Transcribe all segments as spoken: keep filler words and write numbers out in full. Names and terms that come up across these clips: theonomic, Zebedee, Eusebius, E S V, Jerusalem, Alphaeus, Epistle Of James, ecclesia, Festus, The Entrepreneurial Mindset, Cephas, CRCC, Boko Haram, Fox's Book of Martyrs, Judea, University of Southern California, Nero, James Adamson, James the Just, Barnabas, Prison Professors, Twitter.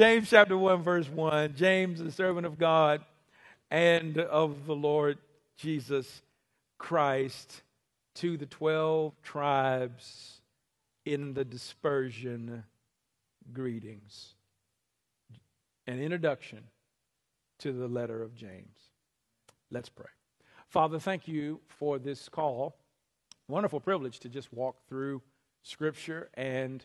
James chapter one, verse one, James, the servant of God and of the Lord Jesus Christ, to the twelve tribes in the dispersion, greetings. An introduction to the letter of James. Let's pray. Father, thank you for this call. Wonderful privilege to just walk through Scripture, and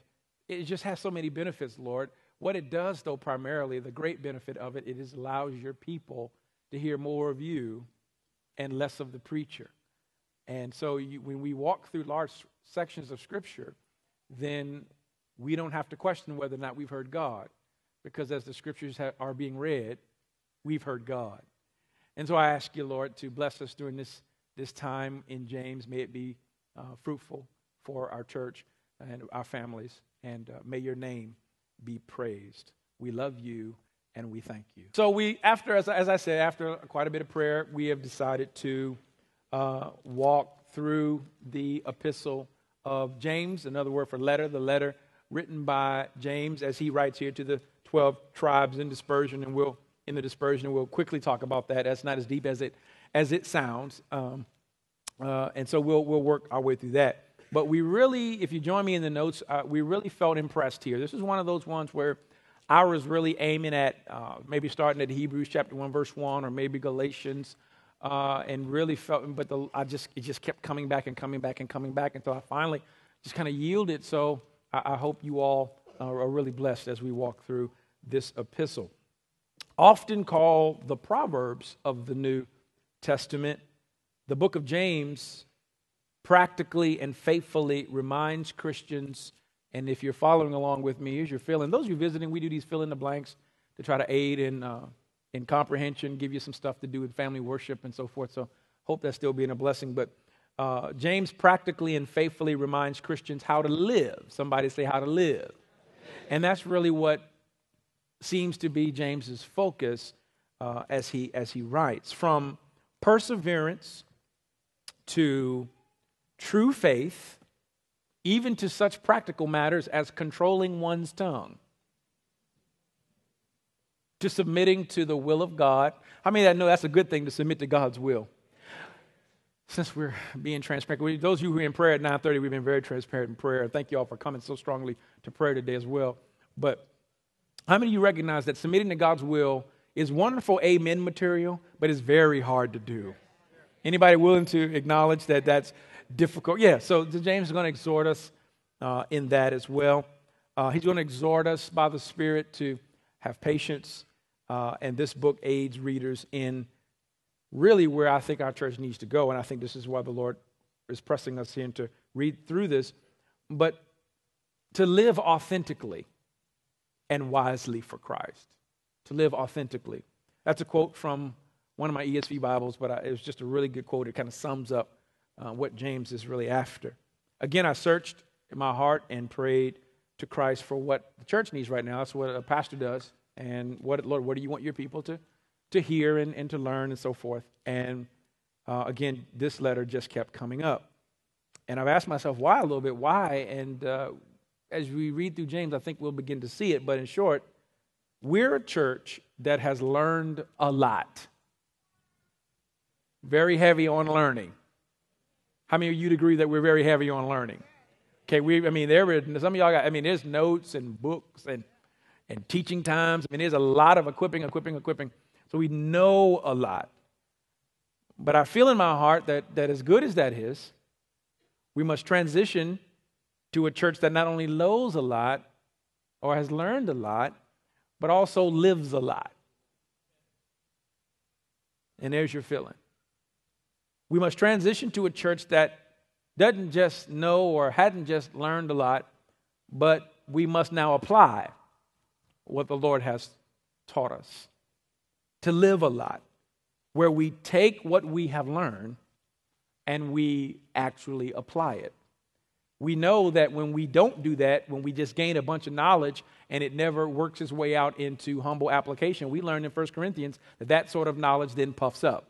it just has so many benefits, Lord. What it does, though, primarily, the great benefit of it, it is allows your people to hear more of you and less of the preacher. And so you, when we walk through large sections of Scripture, then we don't have to question whether or not we've heard God, because as the Scriptures ha- are being read, we've heard God. And so I ask you, Lord, to bless us during this, this time in James. May it be uh, fruitful for our church and our families, and uh, may your name be praised. We love you, and we thank you. So we, after, as, as I said, after quite a bit of prayer, we have decided to uh, walk through the epistle of James, another word for letter, the letter written by James, as he writes here to the twelve tribes in dispersion, and we'll in the dispersion, and we'll quickly talk about that. That's not as deep as it as it sounds, um, uh, and so we'll we'll work our way through that. But we really, if you join me in the notes, uh, we really felt impressed here. This is one of those ones where I was really aiming at uh, maybe starting at Hebrews chapter one, verse one, or maybe Galatians, uh, and really felt. But the, I just it just kept coming back and coming back and coming back until I finally just kind of yielded. So I, I hope you all are really blessed as we walk through this epistle. Often called the Proverbs of the New Testament, the book of James practically and faithfully reminds Christians, and if you're following along with me, here's your fill-in. Those of you visiting, we do these fill-in-the-blanks to try to aid in uh, in comprehension, give you some stuff to do in family worship and so forth, so hope that's still being a blessing. But uh, James practically and faithfully reminds Christians how to live. Somebody say how to live. And that's really what seems to be James's focus uh, as he as he writes. From perseverance to true faith, even to such practical matters as controlling one's tongue, to submitting to the will of God. I mean, I know that's a good thing to submit to God's will. Since we're being transparent, we, those of you who are in prayer at nine thirty, we've been very transparent in prayer. Thank you all for coming so strongly to prayer today as well. But how many of you recognize that submitting to God's will is wonderful amen material, but it's very hard to do? Anybody willing to acknowledge that that's difficult? Yeah, so James is going to exhort us uh, in that as well. Uh, he's going to exhort us by the Spirit to have patience, uh, and this book aids readers in really where I think our church needs to go, and I think this is why the Lord is pressing us here to read through this, but to live authentically and wisely for Christ, to live authentically. That's a quote from one of my E S V Bibles, but I, it was just a really good quote. It kind of sums up uh, what James is really after. Again, I searched in my heart and prayed to Christ for what the church needs right now. That's what a pastor does. And what, Lord, what do you want your people to, to hear and, and to learn and so forth? And uh, again, this letter just kept coming up. And I've asked myself why a little bit, why? And uh, as we read through James, I think we'll begin to see it. But in short, we're a church that has learned a lot. Very heavy on learning. How many of you agree that we're very heavy on learning? Okay, we. I mean, there were, some of y'all got, I mean, there's notes and books and, and teaching times. I mean, there's a lot of equipping, equipping, equipping. So we know a lot. But I feel in my heart that, that as good as that is, we must transition to a church that not only knows a lot or has learned a lot, but also lives a lot. And there's your feeling. We must transition to a church that doesn't just know or hadn't just learned a lot, but we must now apply what the Lord has taught us to live a lot, where we take what we have learned and we actually apply it. We know that when we don't do that, when we just gain a bunch of knowledge and it never works its way out into humble application, we learned in First Corinthians that that sort of knowledge then puffs up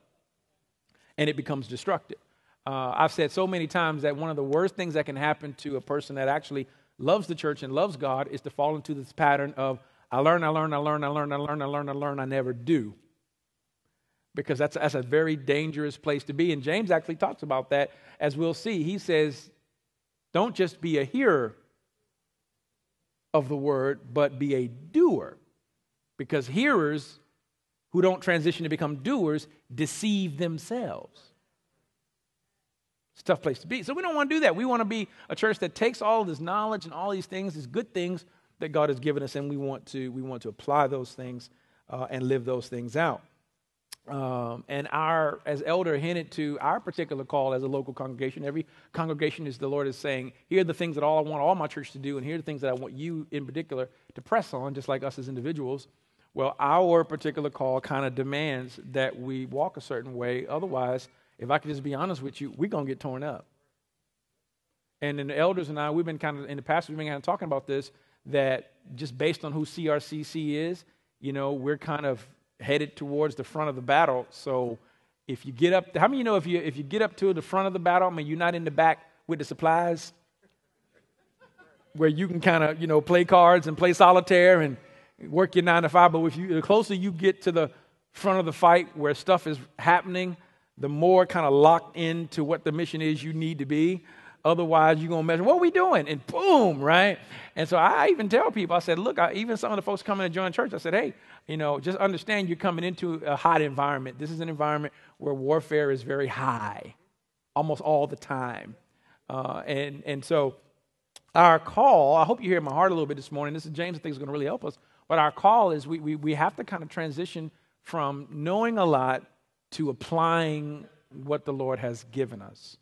and it becomes destructive. Uh, I've said so many times that one of the worst things that can happen to a person that actually loves the church and loves God is to fall into this pattern of, I learn, I learn, I learn, I learn, I learn, I learn, I learn, I never do. Because that's, that's a very dangerous place to be. And James actually talks about that, as we'll see. He says, don't just be a hearer of the word, but be a doer. Because hearers who don't transition to become doers deceive themselves. It's a tough place to be. So we don't want to do that. We want to be a church that takes all of this knowledge and all these things, these good things that God has given us, and we want to, we want to apply those things uh, and live those things out. Um, and our, as Elder hinted to, our particular call as a local congregation, every congregation is, the Lord is saying, here are the things that all I want all my church to do, and here are the things that I want you in particular to press on, just like us as individuals. Well, our particular call kind of demands that we walk a certain way. Otherwise, if I could just be honest with you, we're going to get torn up. And then the elders and I, we've been kind of, in the past, we've been kind of talking about this, that just based on who C R C C is, you know, we're kind of headed towards the front of the battle. So if you get up, to, how many of you know if you if you get up to the front of the battle, I mean, you're not in the back with the supplies where you can kind of, you know, play cards and play solitaire and work your nine to five. But if you, the closer you get to the front of the fight where stuff is happening, the more kind of locked into what the mission is you need to be. Otherwise, you're going to measure, what are we doing? And boom, right? And so I even tell people, I said, look, I, even some of the folks coming to join church, I said, hey, you know, just understand you're coming into a hot environment. This is an environment where warfare is very high almost all the time. Uh, and, and so our call, I hope you hear my heart a little bit this morning. This is James, I think, is going to really help us. But our call is we, we, we have to kind of transition from knowing a lot to applying what the Lord has given us.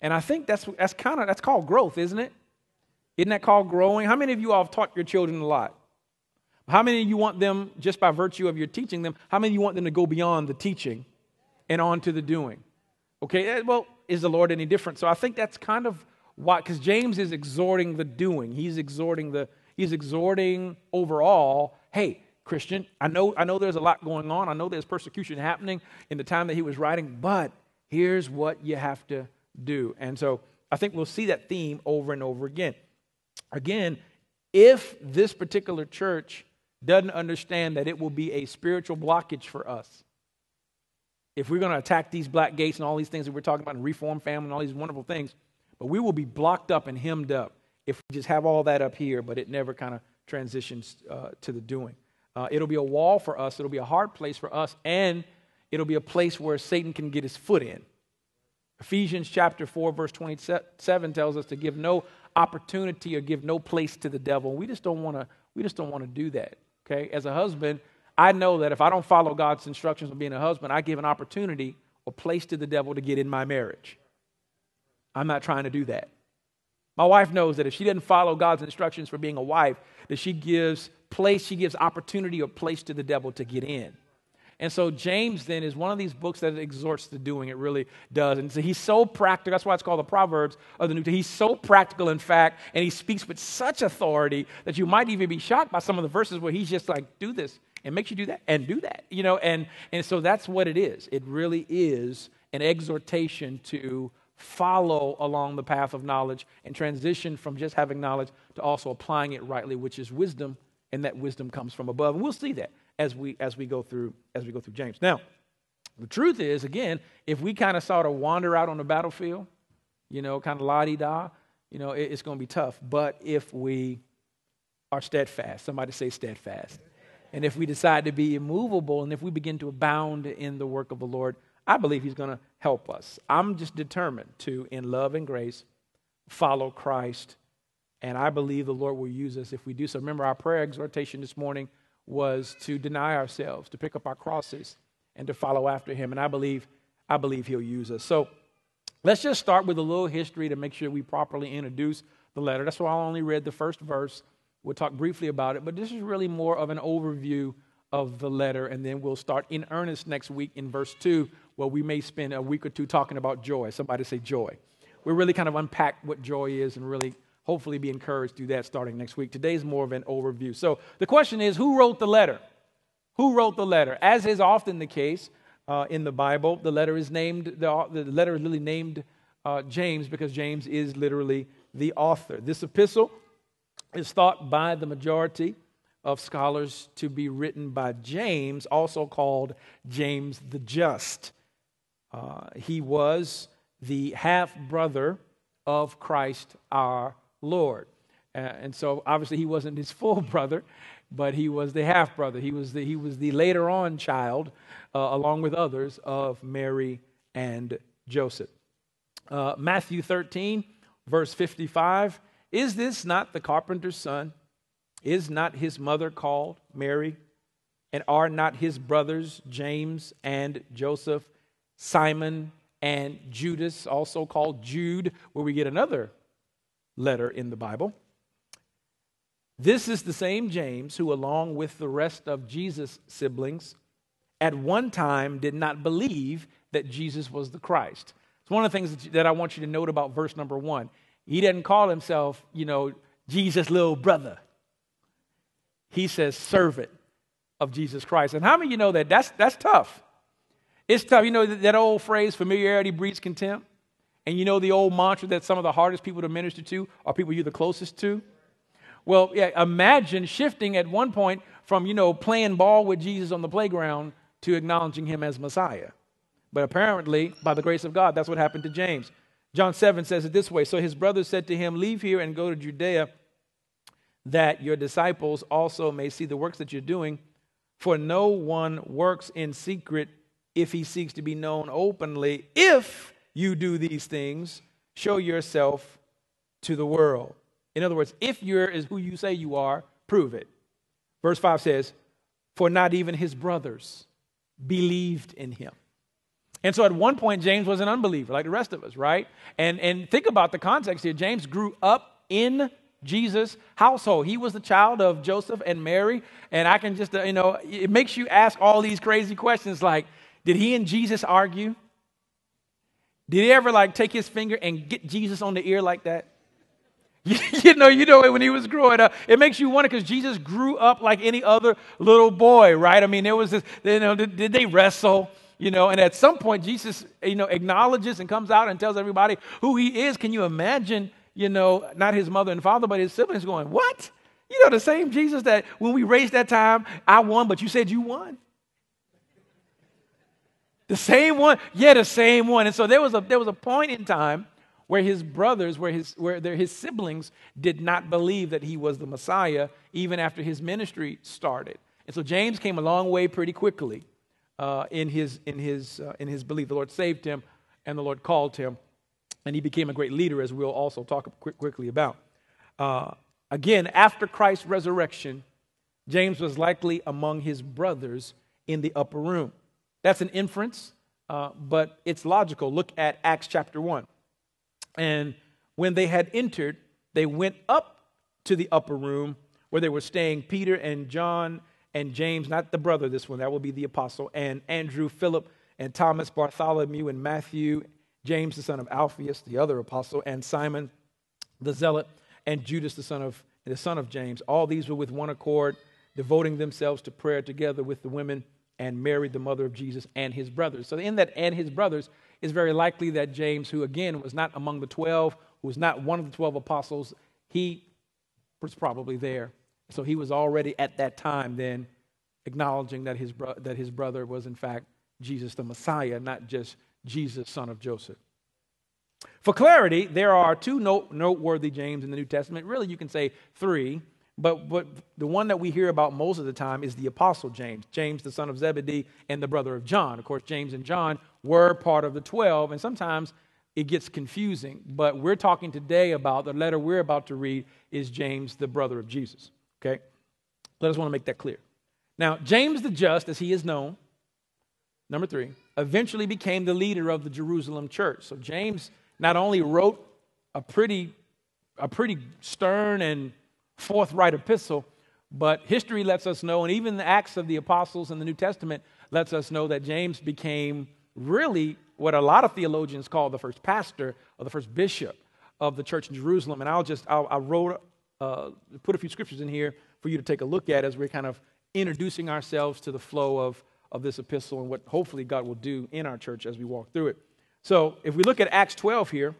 And I think that's that's kind of that's called growth, isn't it? Isn't that called growing? How many of you all have taught your children a lot? How many of you want them, just by virtue of your teaching them, how many of you want them to go beyond the teaching and on to the doing? Okay, well, is the Lord any different? So I think that's kind of why, because James is exhorting the doing. He's exhorting the he's exhorting overall, hey, Christian, I know I know there's a lot going on. I know there's persecution happening in the time that he was writing, but here's what you have to do. And so I think we'll see that theme over and over again. Again, if this particular church doesn't understand that it will be a spiritual blockage for us, if we're going to attack these black gates and all these things that we're talking about and reform family and all these wonderful things, but we will be blocked up and hemmed up if we just have all that up here, but it never kind of transitions uh, to the doing. Uh, it'll be a wall for us. It'll be a hard place for us, and it'll be a place where Satan can get his foot in. Ephesians chapter four, verse twenty-seven tells us to give no opportunity or give no place to the devil. We just don't want to, we just don't want to do that. Okay. As a husband, I know that if I don't follow God's instructions on being a husband, I give an opportunity or place to the devil to get in my marriage. I'm not trying to do that. My wife knows that if she doesn't follow God's instructions for being a wife, that she gives place, she gives opportunity or place to the devil to get in. And so James then is one of these books that exhorts to doing. It really does. And so he's so practical. That's why it's called the Proverbs of the New Testament. He's so practical, in fact, and he speaks with such authority that you might even be shocked by some of the verses where he's just like, do this and make you do that and do that. You know, and, and so that's what it is. It really is an exhortation to follow along the path of knowledge and transition from just having knowledge to also applying it rightly, which is wisdom, and that wisdom comes from above. And we'll see that as we as we go through as we go through James. Now, the truth is, again, if we kind of sort of wander out on the battlefield, you know, kind of la-di-da, you know, it, it's going to be tough. But if we are steadfast, somebody say steadfast, and if we decide to be immovable, and if we begin to abound in the work of the Lord, I believe He's going to help us. I'm just determined to, in love and grace, follow Christ, and I believe the Lord will use us if we do so. Remember, our prayer exhortation this morning was to deny ourselves, to pick up our crosses, and to follow after Him. And I believe, I believe He'll use us. So let's just start with a little history to make sure we properly introduce the letter. That's why I only read the first verse. We'll talk briefly about it, but this is really more of an overview of the letter, and then we'll start in earnest next week in verse two, where we may spend a week or two talking about joy. Somebody say joy. We'll really kind of unpack what joy is and really hopefully be encouraged to do that starting next week. Today's more of an overview. So the question is, who wrote the letter? Who wrote the letter? As is often the case uh, in the Bible, the letter is named, the, the letter is really named uh, James because James is literally the author. This epistle is thought by the majority of scholars to be written by James, also called James the Just. Uh, he was the half-brother of Christ our Lord. Uh, and so obviously he wasn't his full brother, but he was the half-brother. He was the, he was the later-on child, uh, along with others, of Mary and Joseph. Uh, Matthew thirteen, verse fifty-five, "Is this not the carpenter's son? Is not his mother called Mary? And are not his brothers James and Joseph, Simon and Judas," also called Jude, where we get another letter in the Bible? This is the same James who, along with the rest of Jesus' siblings, at one time did not believe that Jesus was the Christ. It's one of the things that I want you to note about verse number one. He didn't call himself, you know, Jesus' little brother. He says servant of Jesus Christ. And how many of you know that? That's, that's tough. It's tough. You know that old phrase, familiarity breeds contempt? And you know the old mantra that some of the hardest people to minister to are people you're the closest to? Well, yeah, imagine shifting at one point from, you know, playing ball with Jesus on the playground to acknowledging him as Messiah. But apparently, by the grace of God, that's what happened to James. John seven says it this way, "So his brothers said to him, 'Leave here and go to Judea, that your disciples also may see the works that you're doing. For no one works in secret if he seeks to be known openly. If you do these things, show yourself to the world.'" In other words, if you're is who you say you are, prove it. Verse five says, "For not even his brothers believed in him." And so at one point, James was an unbeliever, like the rest of us, right? And, and think about the context here. James grew up in Jesus' household. He was the child of Joseph and Mary. And I can just, you know, it makes you ask all these crazy questions like, did he and Jesus argue? Did he ever, like, take his finger and get Jesus on the ear like that? You know, you know it when he was growing up. It makes you wonder because Jesus grew up like any other little boy, right? I mean, there was this, you know, did, did they wrestle? You know, and at some point, Jesus, you know, acknowledges and comes out and tells everybody who he is. Can you imagine, you know, not his mother and father, but his siblings going, what? You know, the same Jesus that when we raced that time, I won, but you said you won. The same one? Yeah, the same one. And so there was a there was a point in time where his brothers, where his where their, his siblings did not believe that he was the Messiah, even after his ministry started. And so James came a long way pretty quickly. Uh, in his in his uh, in his belief, the Lord saved him, and the Lord called him, and he became a great leader, as we'll also talk quick, quickly about. Uh, again, after Christ's resurrection, James was likely among his brothers in the upper room. That's an inference, uh, but it's logical. Look at Acts chapter one. "And when they had entered, they went up to the upper room where they were staying, Peter and John and James," not the brother, this one, that will be the apostle, "and Andrew, Philip, and Thomas, Bartholomew, and Matthew, James, the son of Alphaeus," the other apostle, "and Simon, the zealot, and Judas, the son of, the son of James. All these were with one accord, devoting themselves to prayer together with the women, and Mary, the mother of Jesus, and his brothers." So in that "and his brothers," it's very likely that James, who again was not among the twelve, who was not one of the twelve apostles, he was probably there. So he was already at that time then acknowledging that his, bro- that his brother was in fact Jesus the Messiah, not just Jesus, son of Joseph. For clarity, there are two note- noteworthy James in the New Testament. Really, you can say three, but, but the one that we hear about most of the time is the Apostle James, James the son of Zebedee and the brother of John. Of course, James and John were part of the twelve, and sometimes it gets confusing, but we're talking today about the letter we're about to read is James, the brother of Jesus. Okay, let us want to make that clear. Now, James the Just, as he is known, number three, eventually became the leader of the Jerusalem church. So James not only wrote a pretty, a pretty stern and forthright epistle, but history lets us know, and even the Acts of the Apostles in the New Testament lets us know that James became really what a lot of theologians call the first pastor or the first bishop of the church in Jerusalem. And I'll just, I'll, I wrote... Uh, put a few scriptures in here for you to take a look at as we're kind of introducing ourselves to the flow of, of this epistle and what hopefully God will do in our church as we walk through it. So if we look at Acts twelve here,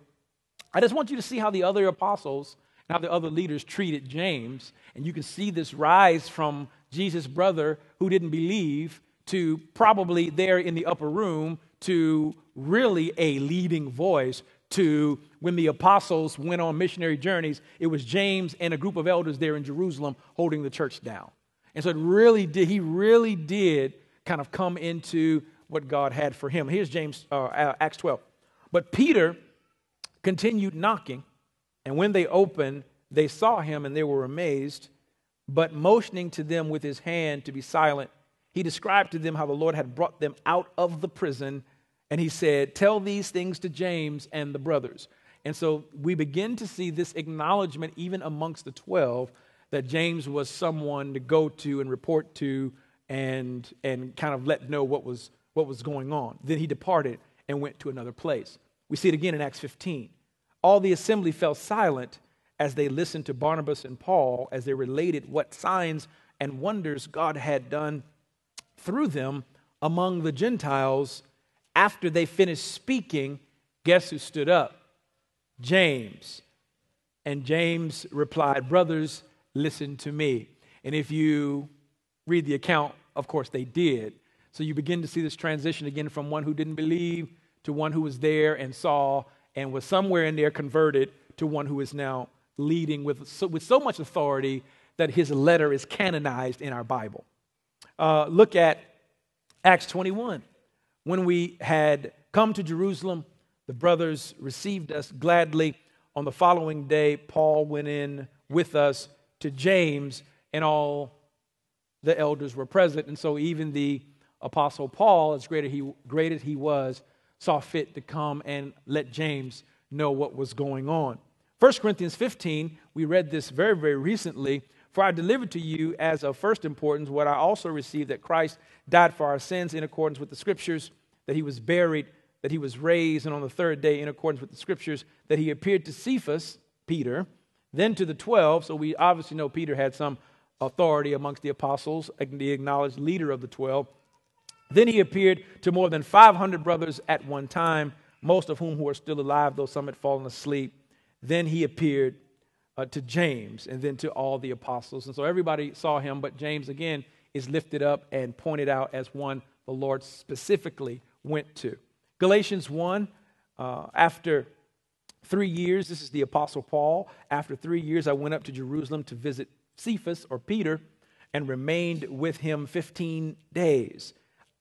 I just want you to see how the other apostles Now the other leaders treated James, and you can see this rise from Jesus' brother who didn't believe to probably there in the upper room to really a leading voice to when the apostles went on missionary journeys. It was James and a group of elders there in Jerusalem holding the church down. And so it really did, he really did kind of come into what God had for him. Here's James, uh, Acts twelve. But Peter continued knocking, and when they opened, they saw him and they were amazed. But motioning to them with his hand to be silent, he described to them how the Lord had brought them out of the prison, and he said, tell these things to James and the brothers. And so we begin to see this acknowledgement even amongst the twelve that James was someone to go to and report to and, and kind of let know what was, what was going on. Then he departed and went to another place. We see it again in Acts fifteen. All the assembly fell silent as they listened to Barnabas and Paul as they related what signs and wonders God had done through them among the Gentiles. After they finished speaking, guess who stood up? James. And James replied, brothers, listen to me. And if you read the account, of course they did. So you begin to see this transition again from one who didn't believe to one who was there and saw and was somewhere in there converted to one who is now leading with so, with so much authority that his letter is canonized in our Bible. Uh, look at Acts twenty-one. When we had come to Jerusalem, the brothers received us gladly. On the following day, Paul went in with us to James, and all the elders were present. And so even the Apostle Paul, as great as he, great as he was, saw fit to come and let James know what was going on. First Corinthians fifteen, we read this very, very recently. For I delivered to you as of first importance what I also received, that Christ died for our sins in accordance with the Scriptures, that he was buried, that he was raised, and on the third day in accordance with the Scriptures, that he appeared to Cephas, Peter, then to the twelve. So we obviously know Peter had some authority amongst the apostles, the acknowledged leader of the twelve. Then he appeared to more than five hundred brothers at one time, most of whom who are still alive, though some had fallen asleep. Then he appeared uh, to James and then to all the apostles. And so everybody saw him, but James, again, is lifted up and pointed out as one the Lord specifically went to. Galatians one, uh, after three years, this is the Apostle Paul, after three years I went up to Jerusalem to visit Cephas, or Peter, and remained with him fifteen days.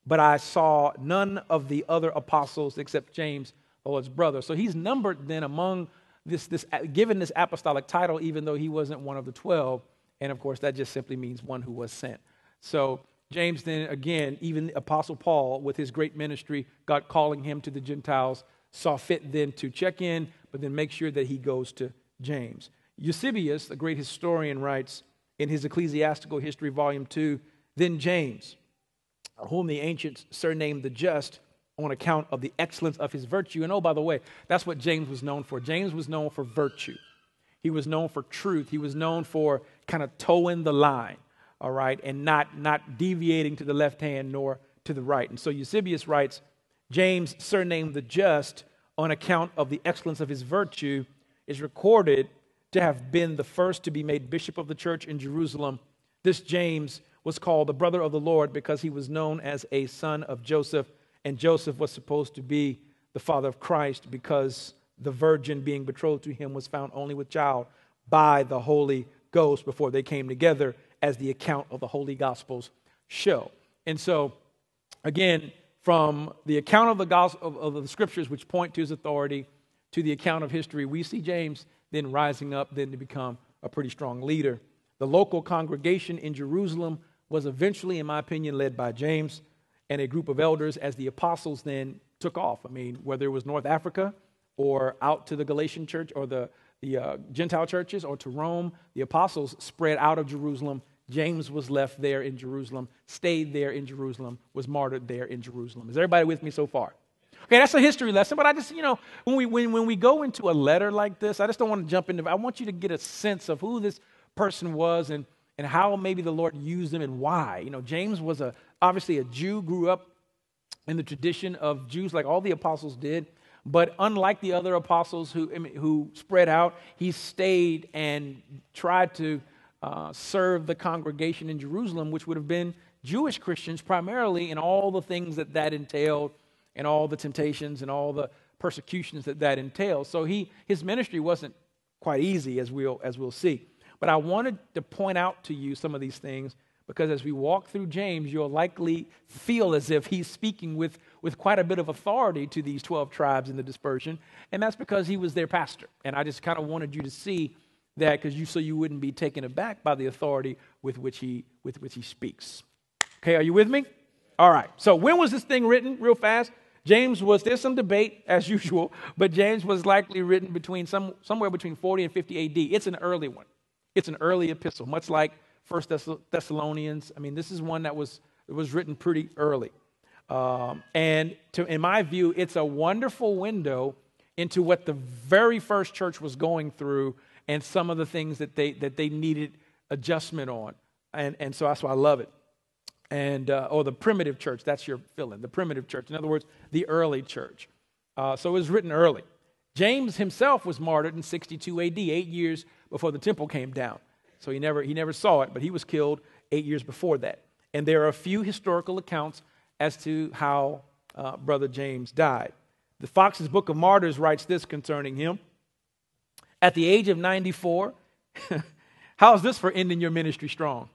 But I saw none of the other apostles except James, the Lord's brother. So he's numbered then among this, this, given this apostolic title, even though he wasn't one of the twelve. And of course, that just simply means one who was sent. So James then, again, even the Apostle Paul, with his great ministry, God calling him to the Gentiles, saw fit then to check in, but then make sure that he goes to James. Eusebius, the great historian, writes in his Ecclesiastical History, Volume two, then James, whom the ancients surnamed the Just on account of the excellence of his virtue. And oh, by the way, that's what James was known for. James was known for virtue. He was known for truth. He was known for kind of toeing the line, all right, and not, not deviating to the left hand nor to the right. And so Eusebius writes, James, surnamed the Just on account of the excellence of his virtue, is recorded to have been the first to be made bishop of the church in Jerusalem. This James was called the brother of the Lord because he was known as a son of Joseph, and Joseph was supposed to be the father of Christ because the virgin being betrothed to him was found only with child by the Holy Ghost before they came together, as the account of the Holy Gospels show. And so, again, from the account of the gospel of, of the Scriptures, which point to his authority, to the account of history, we see James then rising up then to become a pretty strong leader. The local congregation in Jerusalem was eventually, in my opinion, led by James and a group of elders as the apostles then took off. I mean, whether it was North Africa or out to the Galatian church or the, the uh, Gentile churches or to Rome, the apostles spread out of Jerusalem. James was left there in Jerusalem, stayed there in Jerusalem, was martyred there in Jerusalem. Is everybody with me so far? Okay, that's a history lesson, but I just, you know, when we, when, when we go into a letter like this, I just don't want to jump into it. I want you to get a sense of who this person was and and how maybe the Lord used them and why. You know, James was a obviously a Jew, grew up in the tradition of Jews like all the apostles did, But unlike the other apostles who, who spread out, he stayed and tried to uh, serve the congregation in Jerusalem, which would have been Jewish Christians primarily, in all the things that that entailed and all the temptations and all the persecutions that that entails. So he his ministry wasn't quite easy, as we'll, as we'll see. But I wanted to point out to you some of these things, because as we walk through James, you'll likely feel as if he's speaking with, with quite a bit of authority to these twelve tribes in the dispersion, and that's because he was their pastor. And I just kind of wanted you to see that, because you so you wouldn't be taken aback by the authority with which he with which he speaks. Okay, are you with me? All right. So when was this thing written? Real fast. James was, there's some debate as usual, but James was likely written between some somewhere between forty and fifty A D. It's an early one. It's an early epistle, much like First Thessalonians. I mean, this is one that was it was written pretty early, um, and to, in my view, it's a wonderful window into what the very first church was going through and some of the things that they that they needed adjustment on, and and so that's why I love it. And uh, or oh, the primitive church, that's your fill-in, the primitive church. In other words, the early church. Uh, so it was written early. James himself was martyred in sixty-two A D, eight years before the temple came down. So he never he never saw it, but he was killed eight years before that. And there are a few historical accounts as to how uh, Brother James died. The Fox's Book of Martyrs writes this concerning him. At the age of ninety-four, how's this for ending your ministry strong?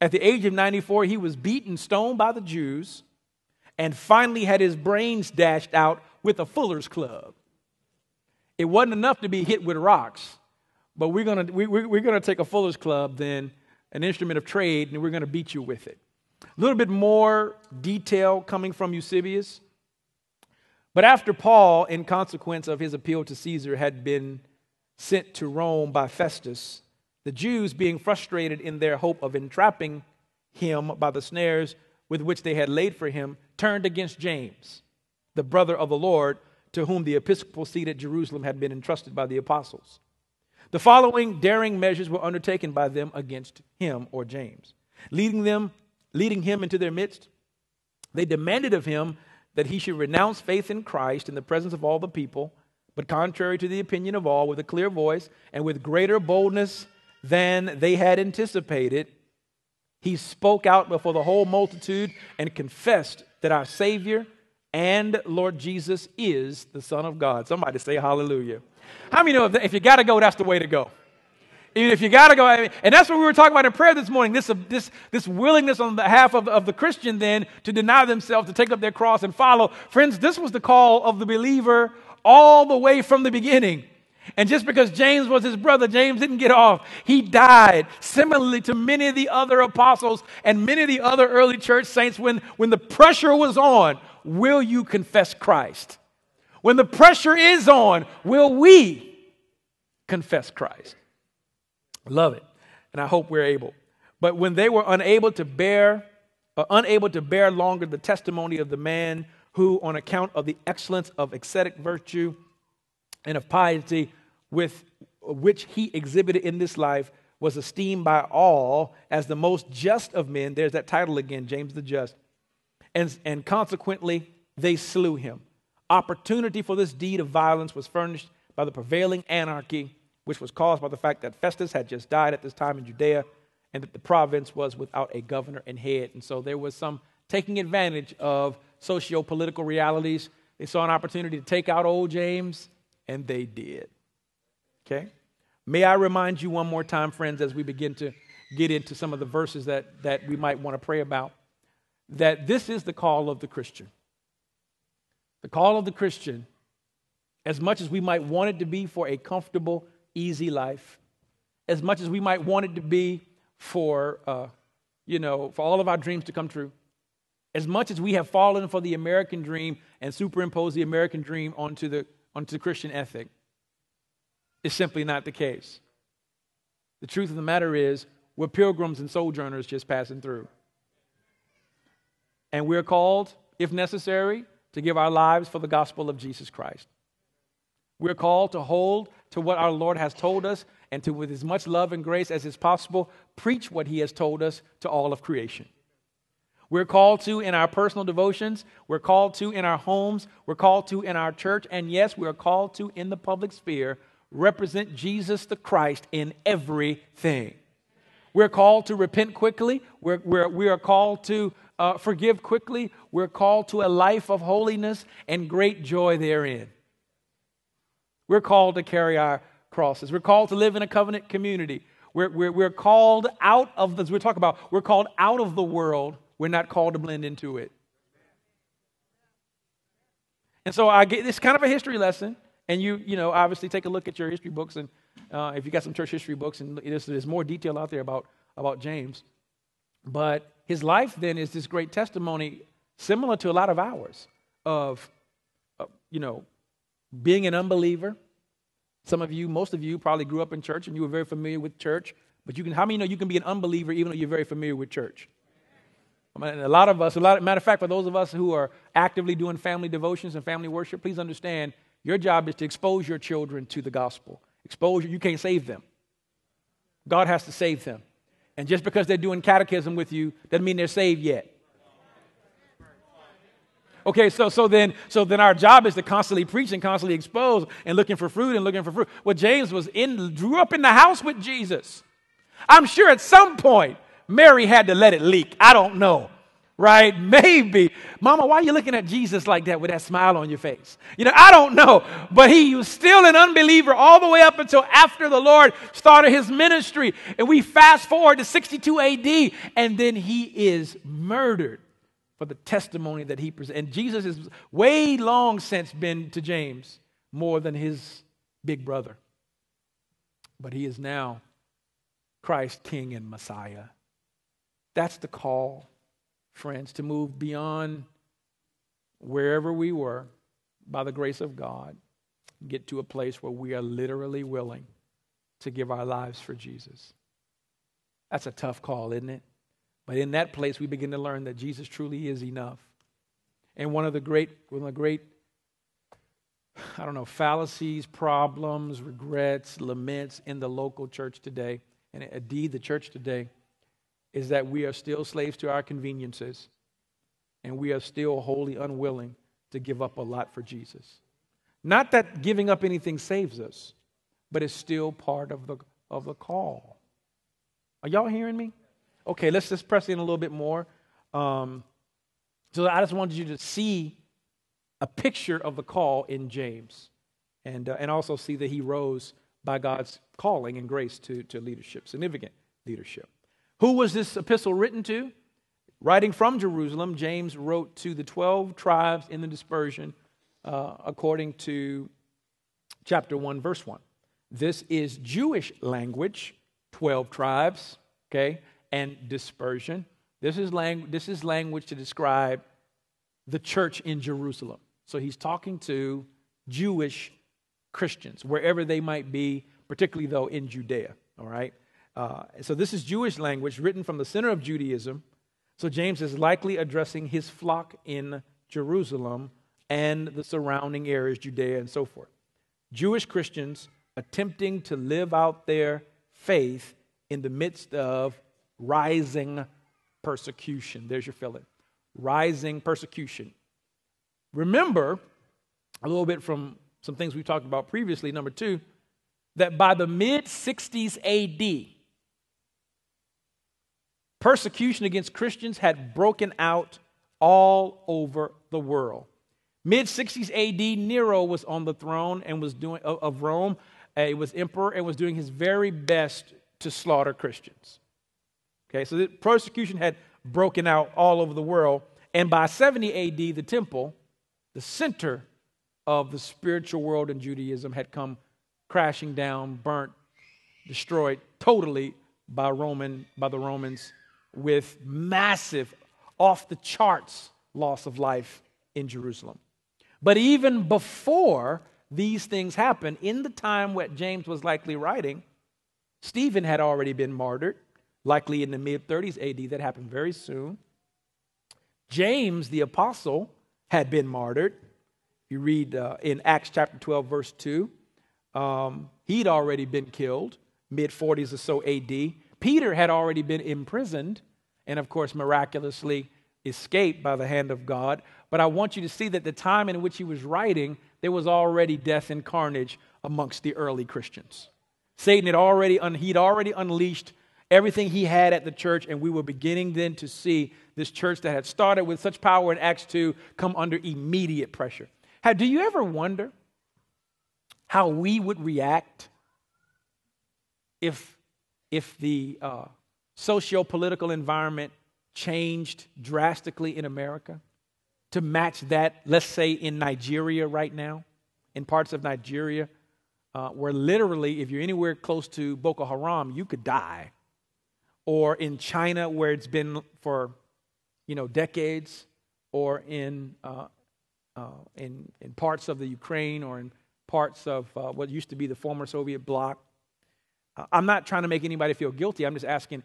At the age of ninety-four, he was beaten, stoned by the Jews, and finally had his brains dashed out with a fuller's club. It wasn't enough to be hit with rocks. But we're gonna we, we're gonna take a fuller's club, then an instrument of trade, and we're gonna beat you with it. A little bit more detail coming from Eusebius. But after Paul, in consequence of his appeal to Caesar, had been sent to Rome by Festus, the Jews, being frustrated in their hope of entrapping him by the snares with which they had laid for him, turned against James, the brother of the Lord, to whom the episcopal seat at Jerusalem had been entrusted by the apostles. The following daring measures were undertaken by them against him, or James. Leading them, leading him into their midst, they demanded of him that he should renounce faith in Christ in the presence of all the people, but contrary to the opinion of all, with a clear voice and with greater boldness than they had anticipated, he spoke out before the whole multitude and confessed that our Savior and Lord Jesus is the Son of God. Somebody say hallelujah. How many know if, if you got to go, that's the way to go? Even if you got to go, I mean, and that's what we were talking about in prayer this morning, this, this, this willingness on behalf of, of the Christian then to deny themselves, to take up their cross and follow. Friends, this was the call of the believer all the way from the beginning. And just because James was his brother, James didn't get off. He died similarly to many of the other apostles and many of the other early church saints when, when the pressure was on. Will you confess Christ? When the pressure is on, will we confess Christ? Love it. And I hope we're able. But when they were unable to bear, uh, unable to bear longer the testimony of the man who, on account of the excellence of ascetic virtue and of piety with which he exhibited in this life, was esteemed by all as the most just of men. There's that title again, James the Just. And, and consequently, they slew him. Opportunity for this deed of violence was furnished by the prevailing anarchy, which was caused by the fact that Festus had just died at this time in Judea, and that the province was without a governor and head. And so there was some taking advantage of socio-political realities. They saw an opportunity to take out old James, and they did. Okay? May I remind you one more time, friends, as we begin to get into some of the verses that, that we might want to pray about, that this is the call of the Christian. The call of the Christian, as much as we might want it to be for a comfortable, easy life, as much as we might want it to be for, uh, you know, for all of our dreams to come true, as much as we have fallen for the American dream and superimposed the American dream onto the onto the Christian ethic, is simply not the case. The truth of the matter is, we're pilgrims and sojourners just passing through. And we're called, if necessary, to give our lives for the gospel of Jesus Christ. We're called to hold to what our Lord has told us and to, with as much love and grace as is possible, preach what he has told us to all of creation. We're called to in our personal devotions. We're called to in our homes. We're called to in our church. And yes, we are called to in the public sphere represent Jesus the Christ in everything. We're called to repent quickly. We're, we're, we are called to uh, forgive quickly. We're called to a life of holiness and great joy therein. We're called to carry our crosses. We're called to live in a covenant community. We're, we're, we're called out of the, we're talking about, we're called out of the world. We're not called to blend into it. And so I get this kind of a history lesson. And you, you know, obviously take a look at your history books, and uh, if you got some church history books, and there's, there's more detail out there about, about James. But his life then is this great testimony, similar to a lot of ours, of, uh, you know, being an unbeliever. Some of you, most of you probably grew up in church and you were very familiar with church. But you can, how many know you can be an unbeliever even though you're very familiar with church? And a lot of us, a lot of, matter of fact, for those of us who are actively doing family devotions and family worship, please understand your job is to expose your children to the gospel. Expose, you can't save them. God has to save them. And just because they're doing catechism with you doesn't mean they're saved yet. Okay, so so then so then our job is to constantly preach and constantly expose and looking for fruit and looking for fruit. Well, James was in, grew up in the house with Jesus. I'm sure at some point Mary had to let it leak. I don't know, right? Maybe. Mama, why are you looking at Jesus like that with that smile on your face? You know, I don't know. But he was still an unbeliever all the way up until after the Lord started his ministry. And we fast forward to sixty-two A D, and then he is murdered for the testimony that he presented. And Jesus has way long since been to James more than his big brother. But he is now Christ, King and Messiah. That's the call, friends, to move beyond wherever we were by the grace of God, get to a place where we are literally willing to give our lives for Jesus. That's a tough call, isn't it? But in that place, we begin to learn that Jesus truly is enough. And one of the great, one of the great, I don't know, fallacies, problems, regrets, laments in the local church today, and indeed the church today, is that we are still slaves to our conveniences, and we are still wholly unwilling to give up a lot for Jesus. Not that giving up anything saves us, but it's still part of the of the call. Are y'all hearing me? Okay, let's just press in a little bit more. Um, so I just wanted you to see a picture of the call in James, and uh, and also see that he rose by God's calling and grace to to leadership, significant leadership. Who was this epistle written to? Writing from Jerusalem, James wrote to the twelve tribes in the dispersion uh, according to chapter one, verse one. This is Jewish language, twelve tribes, okay, and dispersion. This is, lang- this is language to describe the church in Jerusalem. So he's talking to Jewish Christians, wherever they might be, particularly though in Judea, all right? Uh, so this is Jewish language written from the center of Judaism. So James is likely addressing his flock in Jerusalem and the surrounding areas, Judea and so forth. Jewish Christians attempting to live out their faith in the midst of rising persecution. There's your fill-in. Rising persecution. Remember a little bit from some things we talked about previously, number two, that by the mid-sixties A D, persecution against Christians had broken out all over the world. mid-sixties A D, Nero was on the throne and was doing of Rome. He was emperor and was doing his very best to slaughter Christians. Okay, so the persecution had broken out all over the world. And by seventy A D, the temple, the center of the spiritual world in Judaism, had come crashing down, burnt, destroyed totally by Roman by the Romans, with massive, off-the-charts loss of life in Jerusalem. But even before these things happened, in the time when James was likely writing, Stephen had already been martyred, likely in the mid-thirties A D. That happened very soon. James, the apostle, had been martyred. You read uh, in Acts chapter twelve, verse two. Um, he'd already been killed, mid-forties or so A D. Peter had already been imprisoned, and of course, miraculously escape by the hand of God, but I want you to see that the time in which he was writing, there was already death and carnage amongst the early Christians. Satan had already, un- he'd already unleashed everything he had at the church, and we were beginning then to see this church that had started with such power in Acts two come under immediate pressure. How, do you ever wonder how we would react if, if the uh, socio-political environment changed drastically in America to match that, let's say, in Nigeria right now, in parts of Nigeria, uh, where literally if you're anywhere close to Boko Haram, you could die. Or in China, where it's been for, you know, decades, or in uh, uh, in in parts of the Ukraine, or in parts of uh, what used to be the former Soviet bloc. Uh, I'm not trying to make anybody feel guilty. I'm just asking: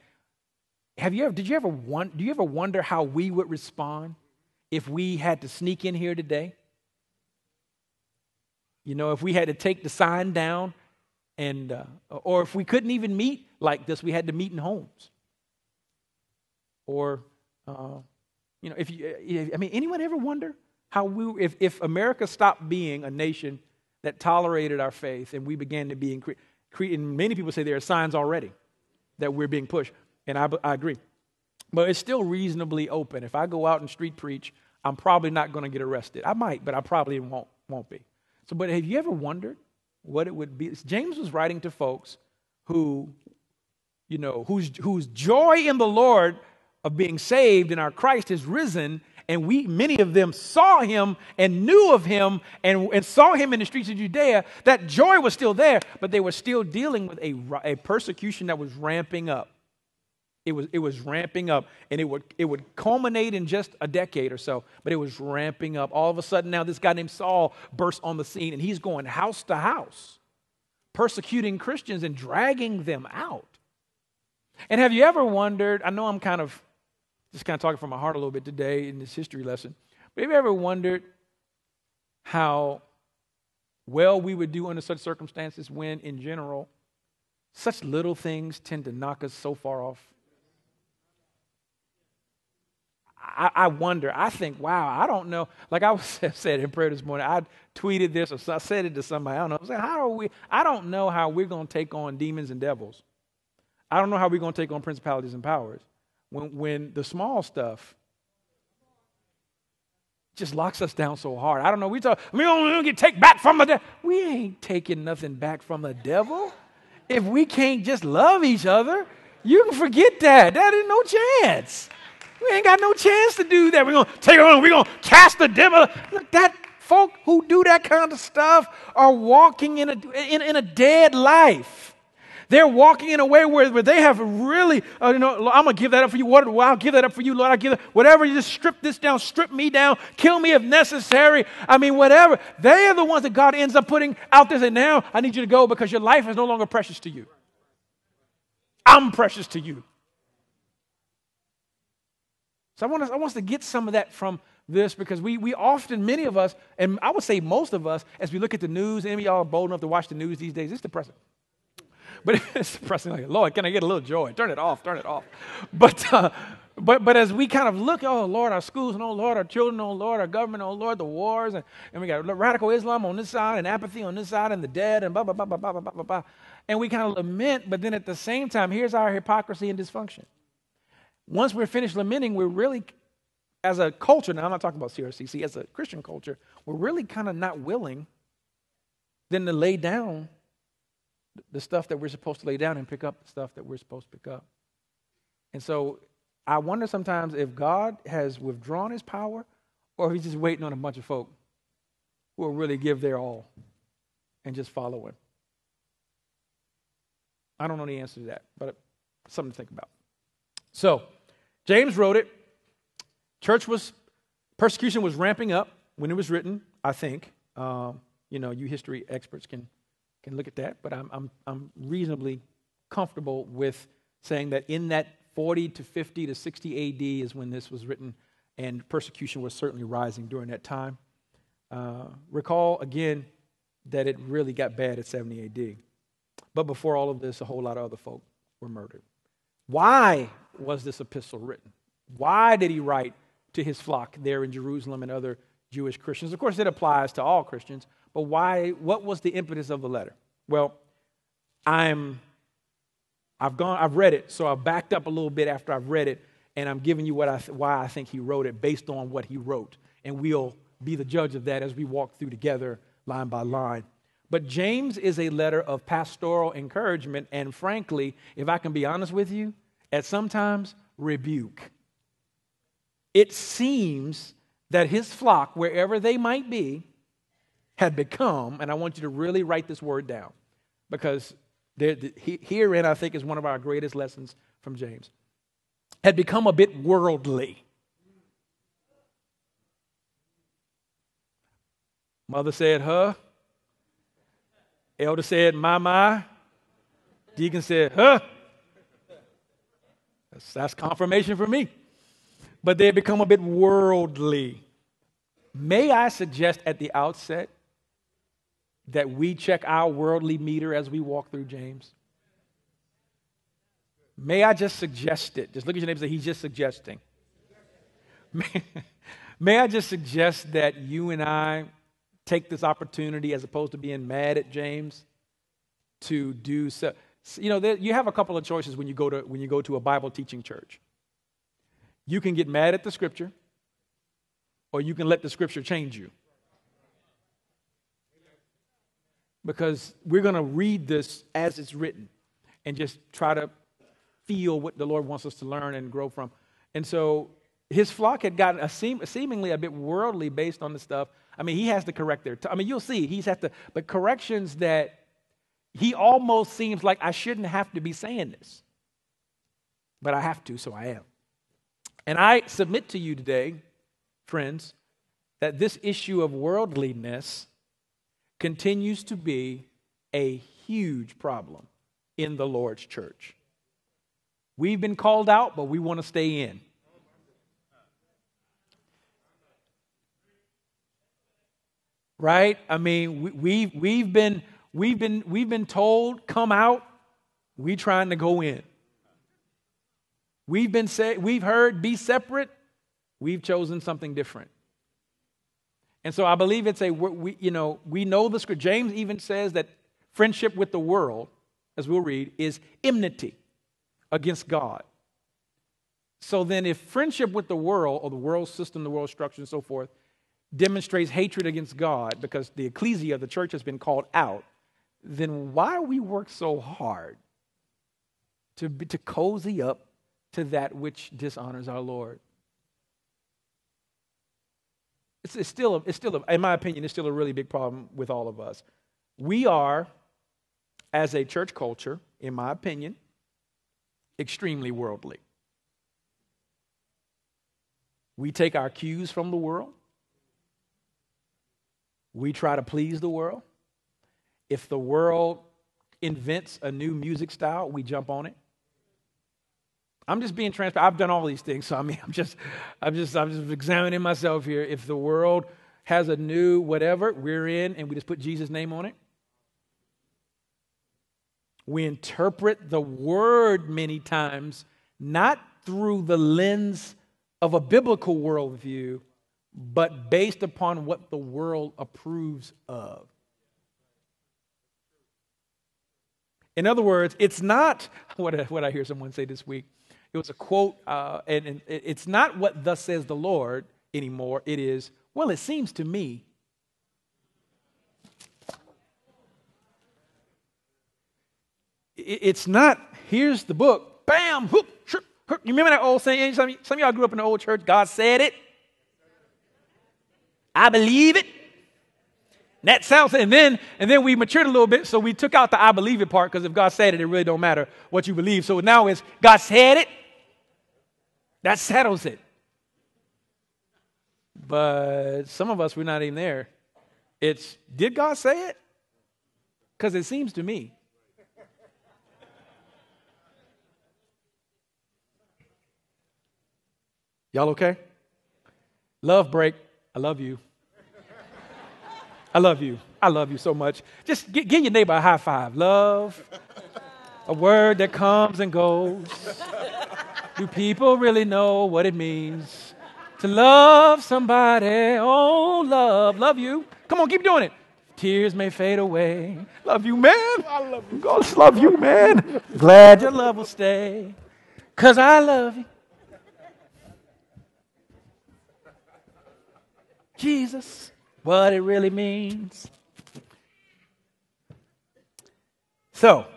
Have you ever? Did you ever want? Do you ever wonder how we would respond if we had to sneak in here today? You know, if we had to take the sign down, and uh, or if we couldn't even meet like this, we had to meet in homes. Or, uh, you know, if you, I mean, anyone ever wonder how we, if, if America stopped being a nation that tolerated our faith and we began to be, incre- cre- and many people say there are signs already that we're being pushed, and I, I agree. But it's still reasonably open. If I go out and street preach, I'm probably not going to get arrested. I might, but I probably won't, won't be. So, but have you ever wondered what it would be? James was writing to folks who, you know, whose, whose joy in the Lord of being saved and our Christ is risen, and we, many of them saw him and knew of him and, and saw him in the streets of Judea. That joy was still there, but they were still dealing with a, a persecution that was ramping up. It was, it was ramping up, and it would, it would culminate in just a decade or so, but it was ramping up. All of a sudden now this guy named Saul bursts on the scene, and he's going house to house, persecuting Christians and dragging them out. And have you ever wondered, I know I'm kind of just kind of talking from my heart a little bit today in this history lesson, but have you ever wondered how well we would do under such circumstances when, in general, such little things tend to knock us so far off? I, I wonder. I think, wow, I don't know. Like I was, said in prayer this morning, I tweeted this or I said it to somebody. I don't know. I said, how are we? I don't know how we're going to take on demons and devils. I don't know how we're going to take on principalities and powers when, when the small stuff just locks us down so hard. I don't know. We talk, we don't get take back from the devil. We ain't taking nothing back from the devil. If we can't just love each other, you can forget that. That is no chance. We ain't got no chance to do that. We're going to take on, we're going to cast the devil. Look, that folk who do that kind of stuff are walking in a, in, in a dead life. They're walking in a way where, where they have really, uh, you know, I'm going to give that up for you. What, I'll give that up for you, Lord. I'll give it, whatever, you just strip this down, strip me down, kill me if necessary. I mean, whatever. They are the ones that God ends up putting out there. And now I need you to go because your life is no longer precious to you. I'm precious to you. So I want us, I want us to get some of that from this, because we we often, many of us, and I would say most of us, as we look at the news, any of y'all are bold enough to watch the news these days, it's depressing. But it's depressing. Like, Lord, can I get a little joy? Turn it off, turn it off. But uh, but but as we kind of look, oh, Lord, our schools, and oh, Lord, our children, oh, Lord, our government, oh, Lord, the wars, and, and we got radical Islam on this side and apathy on this side and the dead and blah, blah, blah, blah, blah, blah, blah, blah. And we kind of lament, but then at the same time, here's our hypocrisy and dysfunction. Once we're finished lamenting, we're really, as a culture, now I'm not talking about C R C C, as a Christian culture, we're really kind of not willing then to lay down the stuff that we're supposed to lay down and pick up the stuff that we're supposed to pick up. And so I wonder sometimes if God has withdrawn his power or if he's just waiting on a bunch of folk who will really give their all and just follow him. I don't know the answer to that, but it's something to think about. So James wrote it. Church was, persecution was ramping up when it was written, I think. Um, you know, you history experts can can look at that, but I'm, I'm, I'm reasonably comfortable with saying that in that forty to fifty to sixty A D is when this was written, and persecution was certainly rising during that time. Uh, recall, again, that it really got bad at seventy A D. But before all of this, a whole lot of other folk were murdered. Why was this epistle written? Why did he write to his flock there in Jerusalem and other Jewish Christians. Of course, it applies to all Christians, but why? What was the impetus of the letter? Well, I'm, I've gone, I've read it, so I backed up a little bit after I've read it, and I'm giving you what I, why I think he wrote it based on what he wrote, and we'll be the judge of that as we walk through together line by line. But James is a letter of pastoral encouragement, and frankly, if I can be honest with you, at sometimes rebuke. It seems that his flock, wherever they might be, had become, and I want you to really write this word down, because there, he, herein I think is one of our greatest lessons from James, had become a bit worldly. Mother said, huh? Elder said, my, my. Deacon said, huh? That's, that's confirmation for me. But they had become a bit worldly. May I suggest at the outset that we check our worldly meter as we walk through James? May I just suggest it? Just look at your neighbor and say, he's just suggesting. May, may I just suggest that you and I take this opportunity, as opposed to being mad at James, to do so. You know, there, you have a couple of choices when you go to when you go to a Bible teaching church. You can get mad at the Scripture, or you can let the Scripture change you. Because we're going to read this as it's written and just try to feel what the Lord wants us to learn and grow from. And so his flock had gotten a seem, seemingly a bit worldly based on the stuff. I mean, he has to correct their... T- I mean, you'll see, he's has to... But corrections that he almost seems like, I shouldn't have to be saying this. But I have to, so I am. And I submit to you today, friends, that this issue of worldliness continues to be a huge problem in the Lord's church. We've been called out, but we want to stay in. Right? I mean, we, we we've been we've been we've been told, come out. We trying to go in. We've been say, we've heard, be separate. We've chosen something different. And so I believe it's a we you know we know the scripture. James even says that friendship with the world, as we'll read, is enmity against God. So then, if friendship with the world or the world system, the world structure, and so forth, demonstrates hatred against God because the ecclesia, the church, has been called out, then why we work so hard to, to cozy up to that which dishonors our Lord? It's, it's still, a, it's still a, in my opinion, it's still a really big problem with all of us. We are, as a church culture, in my opinion, extremely worldly. We take our cues from the world. We try to please the world. If the world invents a new music style, we jump on it. I'm just being transparent. I've done all these things, so I mean, I'm just, I'm just, I'm just examining myself here. If the world has a new whatever, we're in, and we just put Jesus' name on it. We interpret the word many times not through the lens of a biblical worldview, but based upon what the world approves of. In other words, it's not, what, what I hear someone say this week, it was a quote, uh, and, and it's not what thus says the Lord anymore. It is, well, it seems to me. It, it's not, here's the book, bam, hoop, trip, hoop. You remember that old saying? Some of y'all grew up in the old church, God said it. I believe it. That sounds, and then and then we matured a little bit, so we took out the I believe it part, because if God said it, it really don't matter what you believe. So now it's God said it. That settles it. But some of us, we're not even there. It's, did God say it? Because it seems to me. Y'all okay? Love break. I love you. I love you. I love you so much. Just give, give your neighbor a high five. Love, a word that comes and goes. Do people really know what it means to love somebody. Oh, love, love you. Come on, keep doing it. Tears may fade away. Love you, man. I love you. God, love you, man. Glad your love will stay, 'cause I love you. Jesus, what it really means. So,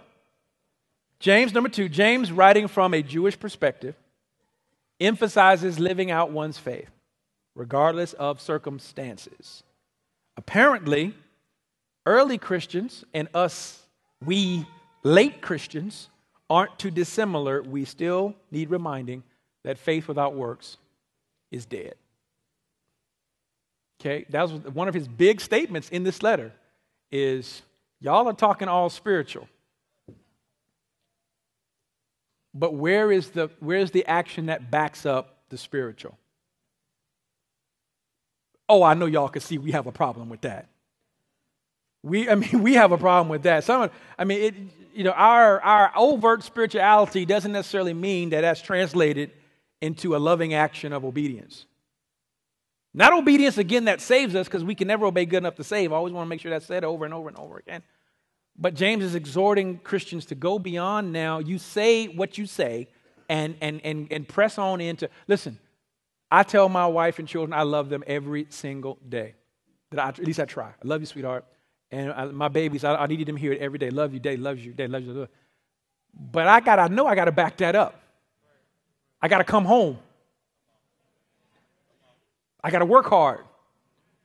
James, number two, James, writing from a Jewish perspective, emphasizes living out one's faith, regardless of circumstances. Apparently, early Christians and us, we late Christians, aren't too dissimilar. We still need reminding that faith without works is dead. Okay, that was one of his big statements in this letter is, y'all are talking all spiritual. But where is the, where is the action that backs up the spiritual? Oh, I know y'all can see we have a problem with that. We, I mean, we have a problem with that. Some, I mean, it, you know, our, our overt spirituality doesn't necessarily mean that that's translated into a loving action of obedience. Not obedience, again, that saves us, because we can never obey good enough to save. I always want to make sure that's said over and over and over again. But James is exhorting Christians to go beyond now. You say what you say and, and, and, and press on into. Listen, I tell my wife and children I love them every single day. That I, at least I try. I love you, sweetheart. And I, my babies, I, I needed them here every day. Love you, day, loves you, day, loves you. But I got, I know I got to back that up. I got to come home. I got to work hard.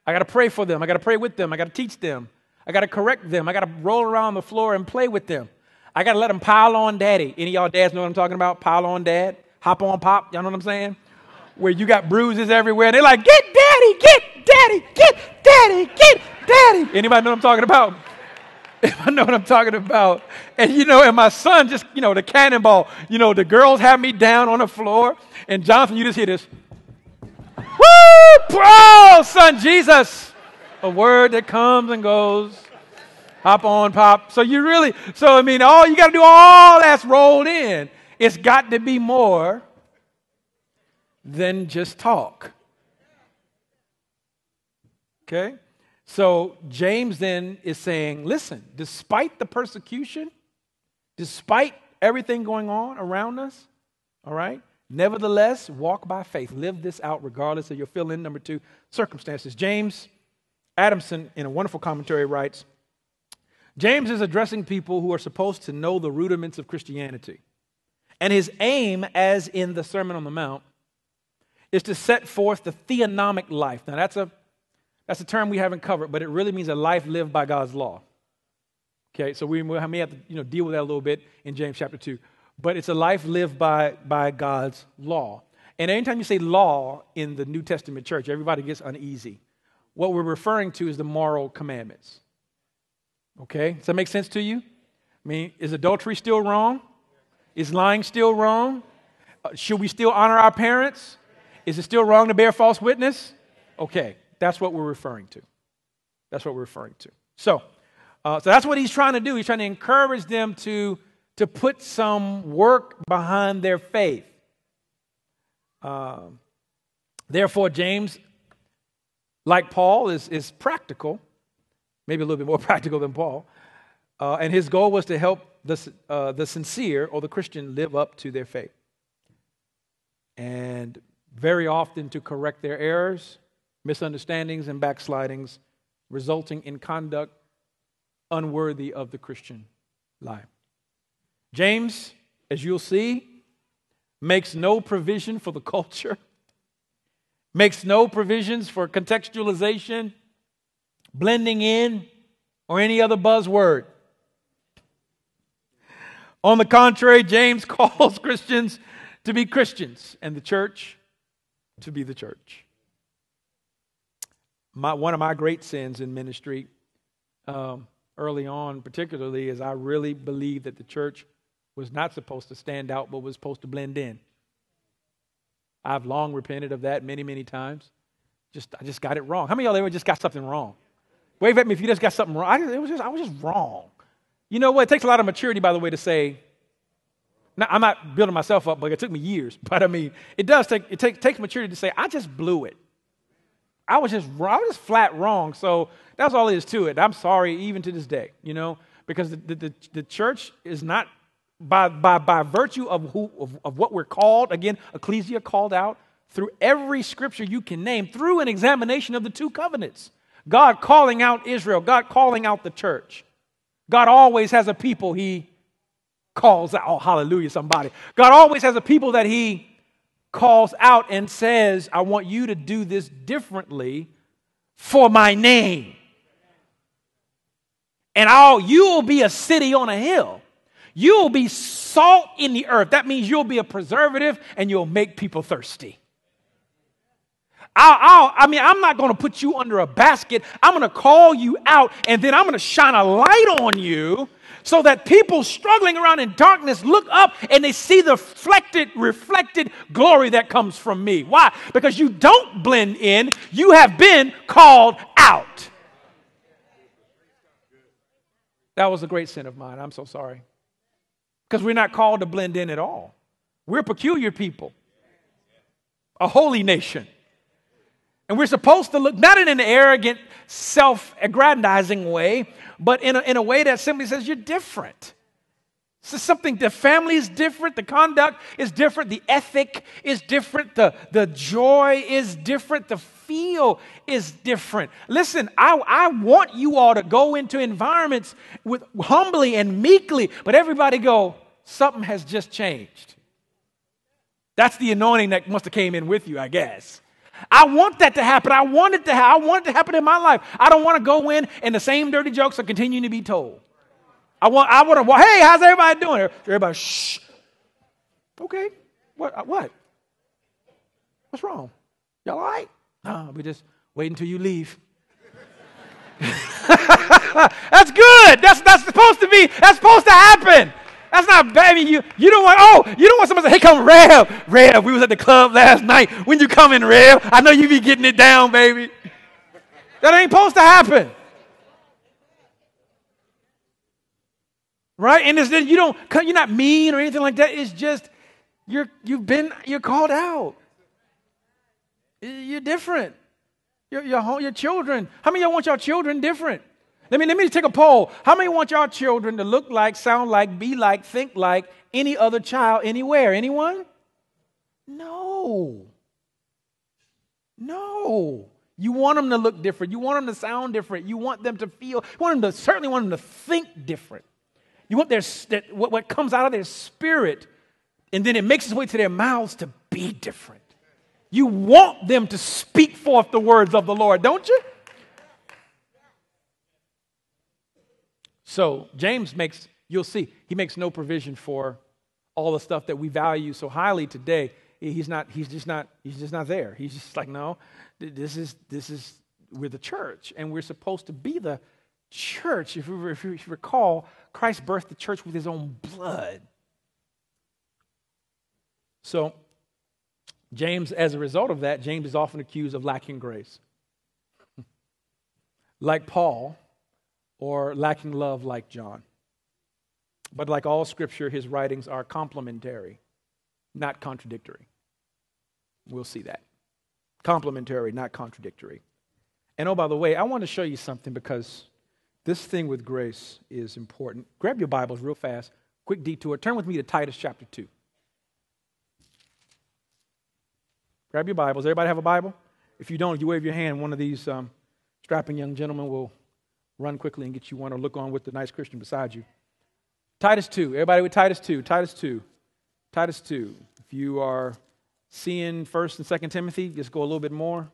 I got to pray for them. I got to pray with them. I got to teach them. I got to correct them. I got to roll around the floor and play with them. I got to let them pile on daddy. Any of y'all dads know what I'm talking about? Pile on dad. Hop on pop. Y'all know what I'm saying? Where you got bruises everywhere. They're like, get daddy, get daddy, get daddy, get daddy. Anybody know what I'm talking about? I know what I'm talking about. And, you know, and my son just, you know, the cannonball. You know, the girls have me down on the floor. And Jonathan, you just hear this. Woo! Oh, son, Jesus. A word that comes and goes. Hop on, pop. So you really, so I mean, all you got to do, all that's rolled in. It's got to be more than just talk. Okay? So James then is saying, listen, despite the persecution, despite everything going on around us, all right? Nevertheless, walk by faith. Live this out regardless of your fill-in, number two, circumstances. James Adamson, in a wonderful commentary, writes, James is addressing people who are supposed to know the rudiments of Christianity. And his aim, as in the Sermon on the Mount, is to set forth the theonomic life. Now, that's a, that's a term we haven't covered, but it really means a life lived by God's law. Okay, so we may have to, you know, deal with that a little bit in James chapter two. But it's a life lived by, by God's law. And anytime you say law in the New Testament church, everybody gets uneasy. What we're referring to is the moral commandments. Okay? Does that make sense to you? I mean, is adultery still wrong? Is lying still wrong? Uh, should we still honor our parents? Is it still wrong to bear false witness? Okay, that's what we're referring to. That's what we're referring to. So, uh, so that's what he's trying to do. He's trying to encourage them to, to put some work behind their faith. Um, therefore, James, like Paul, is, is practical, maybe a little bit more practical than Paul, uh, and his goal was to help the, uh, the sincere or the Christian live up to their faith, and very often to correct their errors, misunderstandings, and backslidings, resulting in conduct unworthy of the Christian life. James, as you'll see, makes no provision for the culture, makes no provisions for contextualization, blending in, or any other buzzword. On the contrary, James calls Christians to be Christians and the church to be the church. My, one of my great sins in ministry um, early on particularly is I really believed that the church was not supposed to stand out but was supposed to blend in. I've long repented of that many, many times. Just, I just got it wrong. How many of y'all ever just got something wrong? Wave at me if you just got something wrong. I, it was just, I was just wrong. You know what? It takes a lot of maturity, by the way, to say, Now, I'm not building myself up, but it took me years. But I mean, it does take, it take, takes maturity to say, I just blew it. I was just wrong. I was just flat wrong. So that's all it is to it. I'm sorry, even to this day, you know, because the, the, the, the church is not, by, by, by virtue of, who, of, of what we're called, again, ecclesia called out, through every scripture you can name, through an examination of the two covenants. God calling out Israel, God calling out the church. God always has a people he calls out. Oh, hallelujah, somebody. God always has a people that he calls out and says, I want you to do this differently for my name. And I'll, you will be a city on a hill. You will be salt in the earth. That means you'll be a preservative and you'll make people thirsty. I'll, I'll, I mean, I'm not going to put you under a basket. I'm going to call you out, and then I'm going to shine a light on you so that people struggling around in darkness look up and they see the reflected, reflected glory that comes from me. Why? Because you don't blend in. You have been called out. That was a great sin of mine. I'm so sorry. Because we're not called to blend in at all. We're peculiar people, a holy nation. And we're supposed to look not in an arrogant, self-aggrandizing way, but in a, in a way that simply says you're different. So something, the family is different, the conduct is different, the ethic is different, the, the joy is different, the feel is different. Listen, I, I want you all to go into environments with humbly and meekly, but everybody go, something has just changed. That's the anointing that must have came in with you, I guess. I want that to happen. I want it to ha- I want it to happen in my life. I don't want to go in and the same dirty jokes are continuing to be told. I want I want to, hey, how's everybody doing? Everybody, shh. Okay. What? What? What's wrong? Y'all all right? No, we just wait until you leave. That's good. That's that's supposed to be, that's supposed to happen. That's not bad. I mean, you, you don't want, oh, you don't want someone to say, hey, come, Rev. Rev, we was at the club last night. When you come in, Rev, I know you be getting it down, baby. That ain't supposed to happen. Right? And it's, you don't, you're not mean or anything like that. It's just, you're, you've been, you're called out. You're different. Your, your, your children. How many of y'all want your children different? Let me, let me take a poll. How many want y'all children to look like, sound like, be like, think like any other child anywhere? Anyone? No. No. You want them to look different. You want them to sound different. You want them to feel, you want them to, certainly want them to think different. You want their, their what, what comes out of their spirit, and then it makes its way to their mouths to be different. You want them to speak forth the words of the Lord, don't you? So James makes, you'll see, he makes no provision for all the stuff that we value so highly today. He's not, he's just not, he's just not there. He's just like, no, this is, this is, we're the church, and we're supposed to be the church. If you, if you recall, Christ birthed the church with his own blood. So James, as a result of that, James is often accused of lacking grace. Like Paul, or lacking love like John. But like all Scripture, his writings are complementary, not contradictory. We'll see that. Complementary, not contradictory. And oh, by the way, I want to show you something because this thing with grace is important. Grab your Bibles real fast. Quick detour. Turn with me to Titus chapter two. Grab your Bibles. Everybody have a Bible? If you don't, if you wave your hand, one of these um, strapping young gentlemen will run quickly and get you one, or look on with the nice Christian beside you. Titus two. Everybody with Titus two. Titus two. Titus two. If you are seeing First and Second Timothy, just go a little bit more.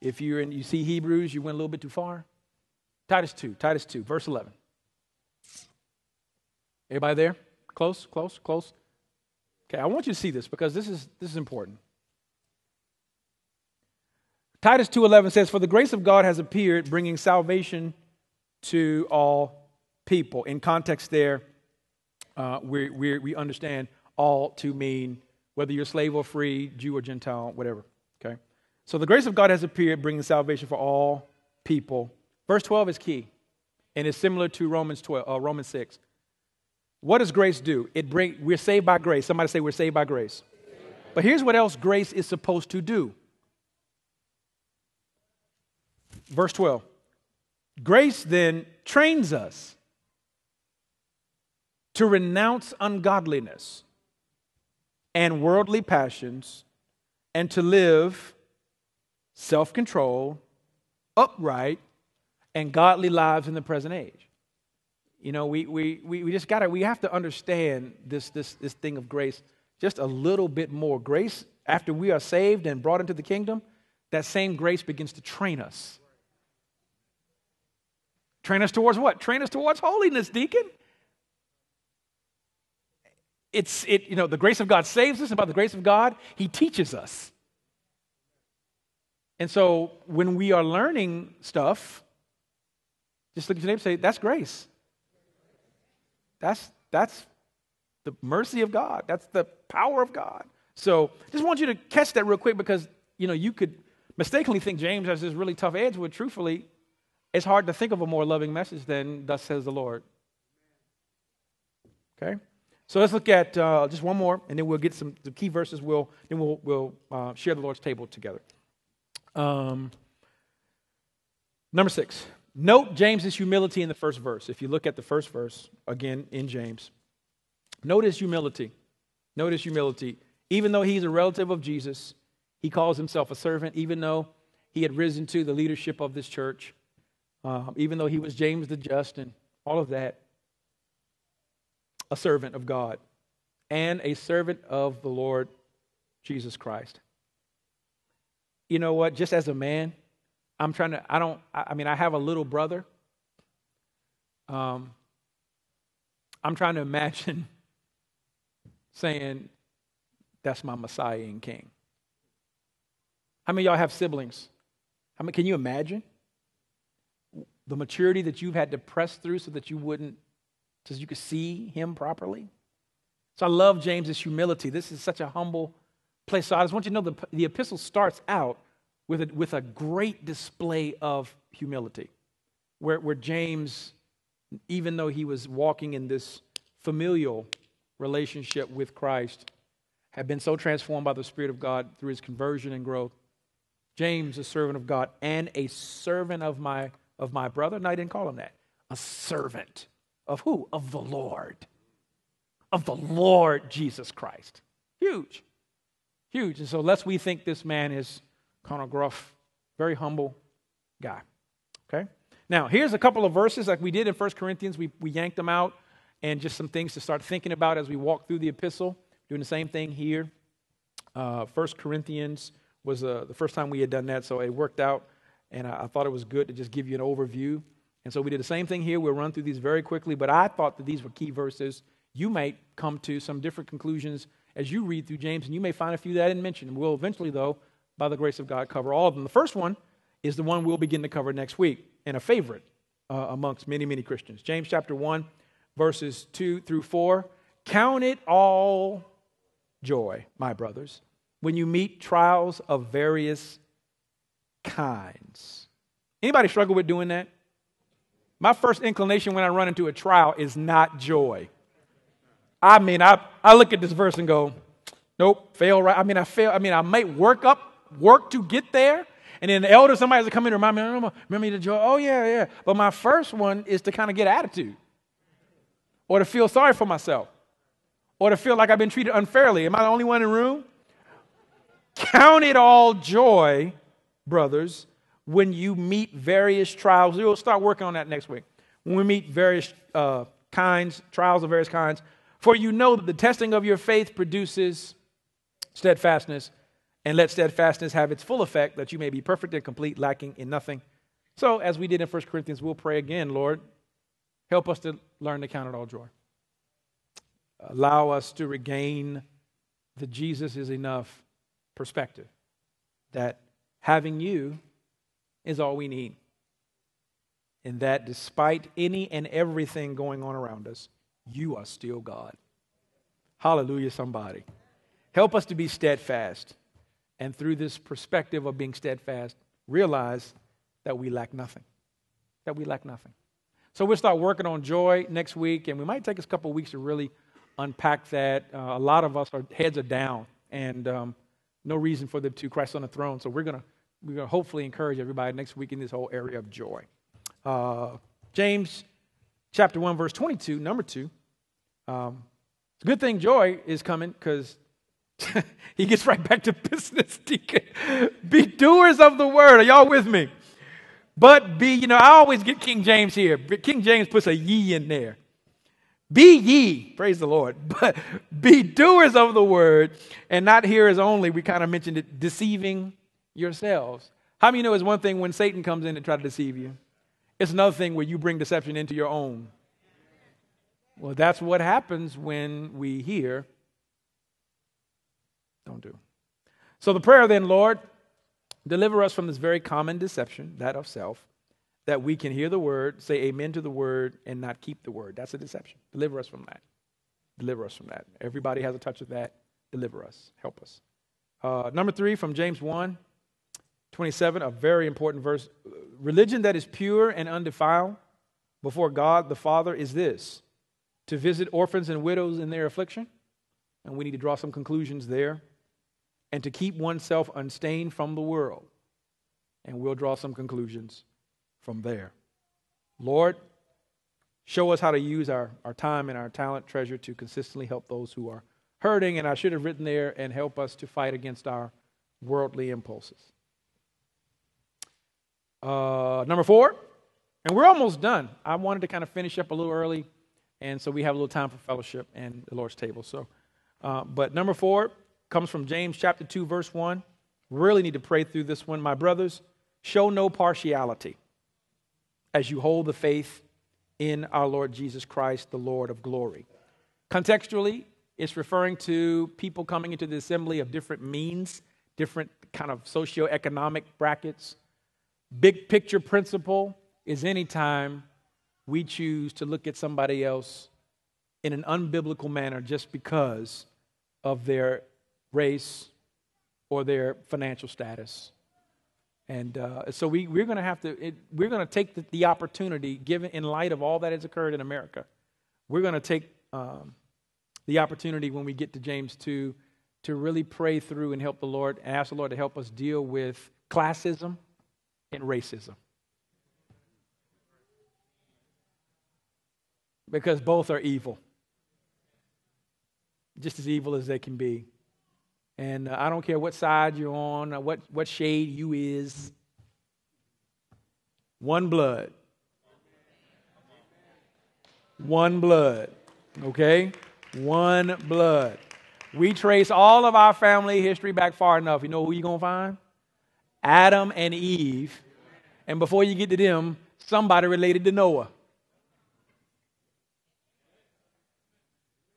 If you're in, you see Hebrews, you went a little bit too far. Titus two. Titus two. Verse eleven. Everybody there? Close. Close. Close. Okay. I want you to see this because this is this is important. Titus two eleven says, "For the grace of God has appeared, bringing salvation to all people." In context there, uh, we, we, we understand all to mean whether you're slave or free, Jew or Gentile, whatever, okay? So the grace of God has appeared, bringing salvation for all people. Verse twelve is key, and it's similar to Romans twelve, uh, Romans six. What does grace do? It bring, we're saved by grace. Somebody say we're saved by grace. But here's what else grace is supposed to do. Verse twelve. Grace then trains us to renounce ungodliness and worldly passions and to live self-control, upright, and godly lives in the present age. You know, we we we just gotta we have to understand this this this thing of grace just a little bit more. Grace, after we are saved and brought into the kingdom, that same grace begins to train us. Train us towards what? Train us towards holiness, deacon. It's it, you know, the grace of God saves us, and by the grace of God, He teaches us. And so when we are learning stuff, just look at your neighbor and say, that's grace. That's that's the mercy of God. That's the power of God. So just want you to catch that real quick, because you know you could mistakenly think James has this really tough edge, where truthfully, it's hard to think of a more loving message than thus says the Lord. Okay? So let's look at uh, just one more, and then we'll get some the key verses. We'll then we'll we'll uh, share the Lord's table together. Um, number six. Note James's humility in the first verse. If you look at the first verse, again, in James. Notice humility. Notice humility. Even though he's a relative of Jesus, he calls himself a servant, even though he had risen to the leadership of this church, uh, even though he was James the Just and all of that, a servant of God and a servant of the Lord Jesus Christ. You know what? Just as a man, I'm trying to, I don't, I mean, I have a little brother. Um, I'm trying to imagine saying, that's my Messiah and King. How many of y'all have siblings? How many, can you imagine the maturity that you've had to press through so that you wouldn't, so you could see him properly? So I love James's humility. This is such a humble place. So I just want you to know the, the epistle starts out with a, with a great display of humility, where, where James, even though he was walking in this familial relationship with Christ, had been so transformed by the Spirit of God through his conversion and growth. James, a servant of God and a servant of my, of my brother. No, I didn't call him that. A servant of who? Of the Lord. Of the Lord Jesus Christ. Huge. Huge. And so lest we think this man is kind of gruff, very humble guy. Okay? Now, here's a couple of verses like we did in First Corinthians. We, we yanked them out, and just some things to start thinking about as we walk through the epistle. Doing the same thing here. Uh, First Corinthians was uh, the first time we had done that, so it worked out, and I, I thought it was good to just give you an overview. And so we did the same thing here. We'll run through these very quickly, but I thought that these were key verses. You might come to some different conclusions as you read through James, and you may find a few that I didn't mention. We'll eventually, though, by the grace of God, cover all of them. The first one is the one we'll begin to cover next week, and a favorite uh, amongst many, many Christians. James chapter one, verses two through four. Count it all joy, my brothers, when you meet trials of various kinds. Anybody struggle with doing that? My first inclination when I run into a trial is not joy. I mean, I, I look at this verse and go, nope, fail right. I mean, I fail. I mean, I might work up, work to get there. And then the elder, somebody's to come in and remind me, remember, remember the joy? Oh, yeah, yeah. But my first one is to kind of get attitude, or to feel sorry for myself, or to feel like I've been treated unfairly. Am I the only one in the room? Count it all joy, brothers, when you meet various trials. We'll start working on that next week. When we meet various uh, kinds, trials of various kinds, for you know that the testing of your faith produces steadfastness, and let steadfastness have its full effect, that you may be perfect and complete, lacking in nothing. So, as we did in First Corinthians, we'll pray again, Lord, help us to learn to count it all joy. Allow us to regain the Jesus is enough perspective, that having you is all we need, and that despite any and everything going on around us, you are still God. Hallelujah, somebody. Help us to be steadfast, and through this perspective of being steadfast, realize that we lack nothing, that we lack nothing. So we'll start working on joy next week, and we might take us a couple weeks to really unpack that. Uh, a lot of us, our heads are down, and um, no reason for them to. Christ on the throne. So we're going to we're going to hopefully encourage everybody next week in this whole area of joy. Uh, James chapter one, verse twenty-two, number two. Um, it's a good thing joy is coming, because he gets right back to business, deacon. Be doers of the word. Are y'all with me? But be, you know, I always get King James here. King James puts a ye in there. Be ye, praise the Lord, but be doers of the word and not hearers only. We kind of mentioned it, deceiving yourselves. How many know it's one thing when Satan comes in and tries to deceive you? It's another thing where you bring deception into your own. Well, that's what happens when we hear. Don't do. So the prayer then, Lord, deliver us from this very common deception, that of self, that we can hear the word, say amen to the word, and not keep the word. That's a deception. Deliver us from that. Deliver us from that. Everybody has a touch of that. Deliver us. Help us. Uh, number three, from James one, twenty-seven, a very important verse. Religion that is pure and undefiled before God the Father is this, to visit orphans and widows in their affliction. And we need to draw some conclusions there. And to keep oneself unstained from the world. And we'll draw some conclusions from there. Lord, show us how to use our, our time and our talent treasure to consistently help those who are hurting. And I should have written there, and help us to fight against our worldly impulses. Uh, number four, and we're almost done. I wanted to kind of finish up a little early, and so we have a little time for fellowship and the Lord's table. So, uh, but number four comes from James chapter two, verse one. Really need to pray through this one. My brothers, show no partiality as you hold the faith in our Lord Jesus Christ, the Lord of glory. Contextually, it's referring to people coming into the assembly of different means, different kind of socioeconomic brackets. Big picture principle is anytime we choose to look at somebody else in an unbiblical manner just because of their race or their financial status. And uh, so we, we're going to have to, it, we're going to take the, the opportunity, given in light of all that has occurred in America, we're going to take um, the opportunity when we get to James two to really pray through and help the Lord, and ask the Lord to help us deal with classism and racism. Because both are evil. Just as evil as they can be. And uh, I don't care what side you're on, or what, what shade you is. One blood. One blood. Okay? One blood. We trace all of our family history back far enough. You know who you're going to find? Adam and Eve. And before you get to them, somebody related to Noah.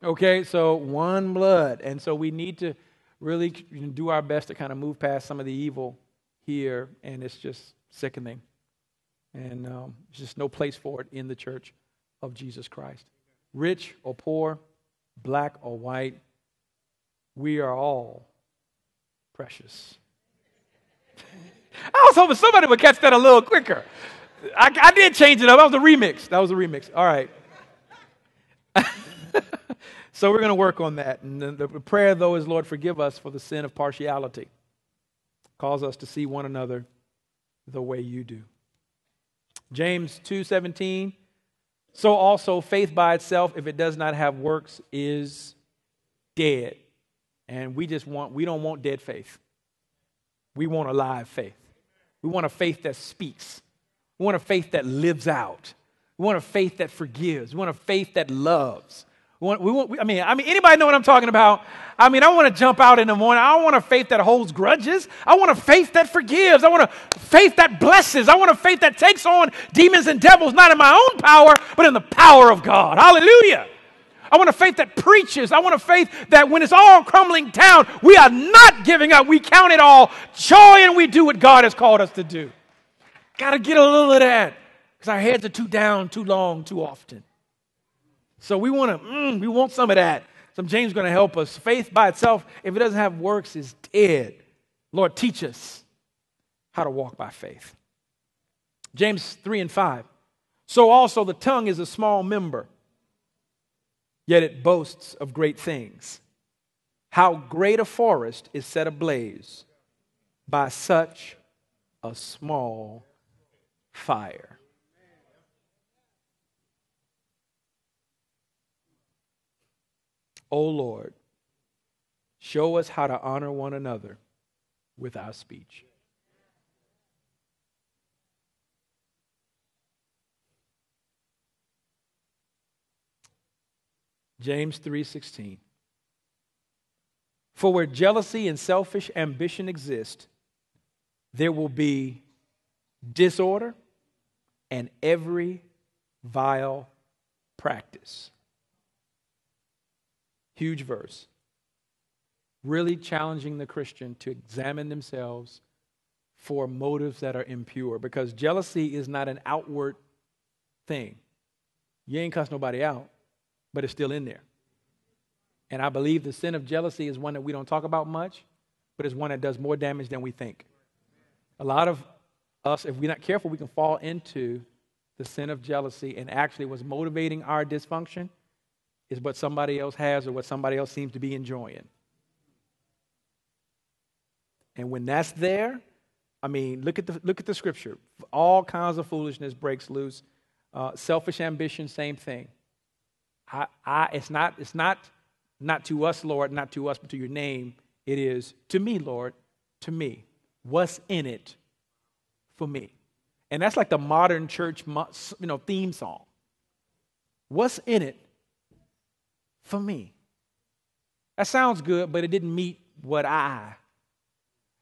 Okay? So one blood. And so we need to really do our best to kind of move past some of the evil here, and it's just sickening. And um, there's just no place for it in the church of Jesus Christ. Rich or poor, black or white, we are all precious. I was hoping somebody would catch that a little quicker. I, I did change it up. That was a remix. That was a remix. All right. So we're going to work on that. And the, the prayer, though, is, Lord, forgive us for the sin of partiality. Cause us to see one another the way you do. James two seventeen. So also faith by itself, if it does not have works, is dead. And we just want, we don't want dead faith. We want a live faith. We want a faith that speaks. We want a faith that lives out. We want a faith that forgives. We want a faith that loves. We want, we want, I mean, I mean, anybody know what I'm talking about? I mean, I want to jump out in the morning. I want a faith that holds grudges. I want a faith that forgives. I want a faith that blesses. I want a faith that takes on demons and devils, not in my own power, but in the power of God. Hallelujah. I want a faith that preaches. I want a faith that when it's all crumbling down, we are not giving up. We count it all joy and we do what God has called us to do. Got to get a little of that because our heads are too down, too long, too often. So we want to, mm, we want some of that. So James is going to help us. Faith by itself, if it doesn't have works, is dead. Lord, teach us how to walk by faith. James three and five. So also the tongue is a small member, yet it boasts of great things. How great a forest is set ablaze by such a small fire. O Lord, show us how to honor one another with our speech. James three sixteen. For where jealousy and selfish ambition exist, there will be disorder and every vile practice. Huge verse. Really challenging the Christian to examine themselves for motives that are impure, because jealousy is not an outward thing. You ain't cuss nobody out, but it's still in there. And I believe the sin of jealousy is one that we don't talk about much, but it's one that does more damage than we think. A lot of us, if we're not careful, we can fall into the sin of jealousy, and actually what's motivating our dysfunction is what somebody else has or what somebody else seems to be enjoying. And when that's there, I mean, look at the, look at the scripture. All kinds of foolishness breaks loose. Uh, selfish ambition, same thing. I, I, it's not, it's not, not to us, Lord, not to us, but to your name. It is to me, Lord, to me. What's in it for me? And that's like the modern church, you know, theme song. What's in it for me? That sounds good, but it didn't meet what I.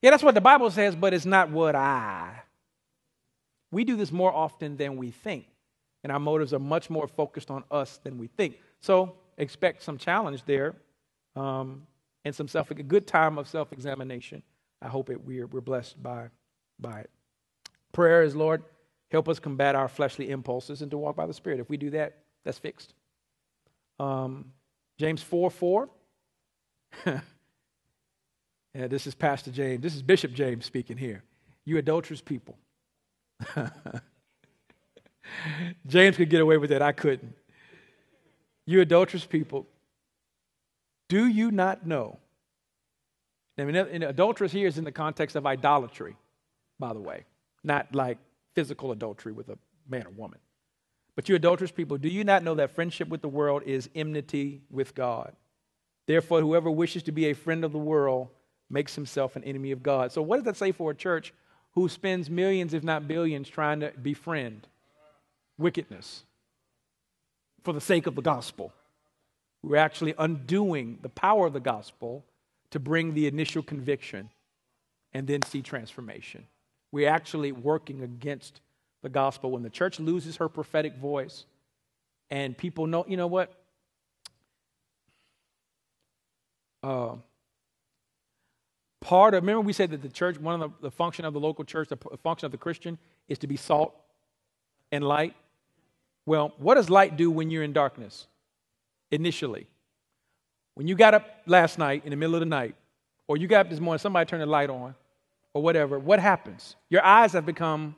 Yeah, that's what the Bible says, but it's not what I. We do this more often than we think. And our motives are much more focused on us than we think. So expect some challenge there, um, and some self, a good time of self-examination. I hope it we're, we're blessed by, by it. Prayer is, Lord, help us combat our fleshly impulses and to walk by the Spirit. If we do that, that's fixed. Um, James four four. Yeah, this is Pastor James. This is Bishop James speaking here. You adulterous people. James could get away with it. I couldn't. You adulterous people, do you not know? I mean, adulterous here is in the context of idolatry, by the way, not like physical adultery with a man or woman. But you adulterous people, do you not know that friendship with the world is enmity with God? Therefore, whoever wishes to be a friend of the world makes himself an enemy of God. So what does that say for a church who spends millions, if not billions, trying to befriend wickedness for the sake of the gospel? We're actually undoing the power of the gospel to bring the initial conviction and then see transformation. We're actually working against the gospel. When the church loses her prophetic voice and people know, you know what? Uh, part of, remember we said that the church, one of the, the function of the local church, the function of the Christian is to be salt and light. Well, what does light do when you're in darkness? Initially. When you got up last night in the middle of the night, or you got up this morning, somebody turned the light on, or whatever, what happens? Your eyes have become...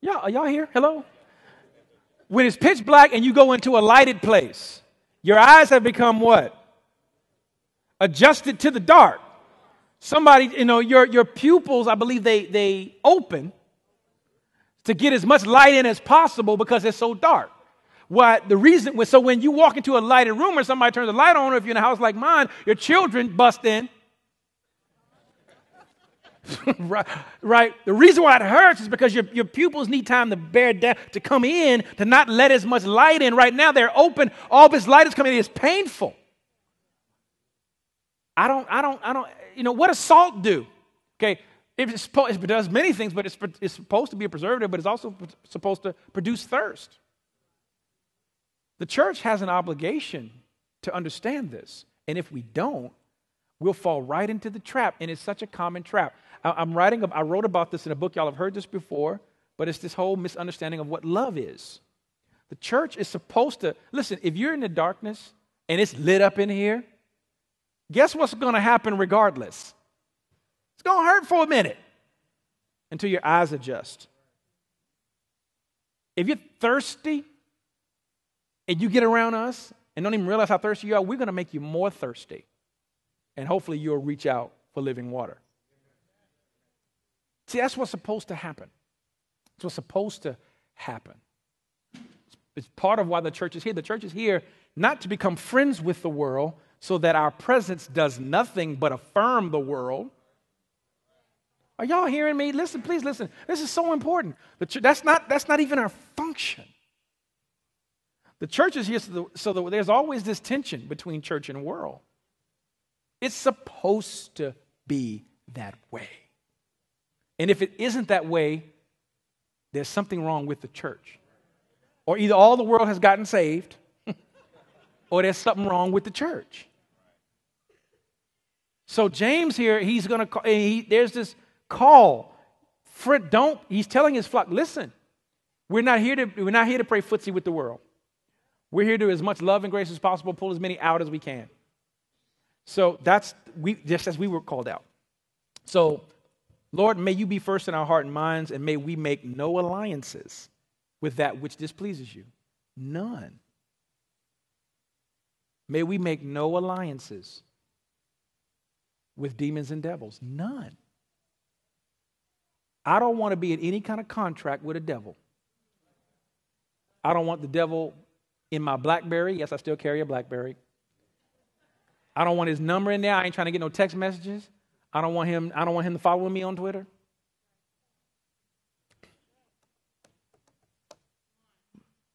Y'all, are y'all here? Hello? When it's pitch black and you go into a lighted place, your eyes have become what? Adjusted to the dark. Somebody, you know, your, your pupils, I believe they, they open to get as much light in as possible because it's so dark. Why, the reason was, so when you walk into a lighted room or somebody turns the light on, or if you're in a house like mine, your children bust in. right, right? The reason why it hurts is because your, your pupils need time to bear down, to come in, to not let as much light in. Right now they're open. All this light is coming in. It's painful. I don't, I don't, I don't, you know, what does salt do? Okay. It's, it does many things, but it's, it's supposed to be a preservative, but it's also supposed to produce thirst. The church has an obligation to understand this. And if we don't, we'll fall right into the trap. And it's such a common trap. I, I'm writing, I wrote about this in a book. Y'all have heard this before, but it's this whole misunderstanding of what love is. The church is supposed to, listen, if you're in the darkness and it's lit up in here, guess what's going to happen regardless? It's going to hurt for a minute until your eyes adjust. If you're thirsty and you get around us and don't even realize how thirsty you are, we're going to make you more thirsty. And hopefully you'll reach out for living water. See, that's what's supposed to happen. That's what's supposed to happen. It's part of why the church is here. The church is here not to become friends with the world so that our presence does nothing but affirm the world. Are y'all hearing me? Listen, please listen. This is so important. The ch- that's not, that's not even our function. The church is here so that, so that there's always this tension between church and world. It's supposed to be that way. And if it isn't that way, there's something wrong with the church. Or either all the world has gotten saved, or there's something wrong with the church. So James here, he's going to call, he, there's this call. Friend, don't, he's telling his flock, listen, we're not here to, we're not here to play footsie with the world. We're here to do as much love and grace as possible, pull as many out as we can. So that's, we just as we were called out. So, Lord, may you be first in our heart and minds, and may we make no alliances with that which displeases you. None. May we make no alliances with demons and devils. None. I don't want to be in any kind of contract with a devil. I don't want the devil in my BlackBerry. Yes, I still carry a BlackBerry. I don't want his number in there. I ain't trying to get no text messages. I don't want him, I don't want him following me on Twitter.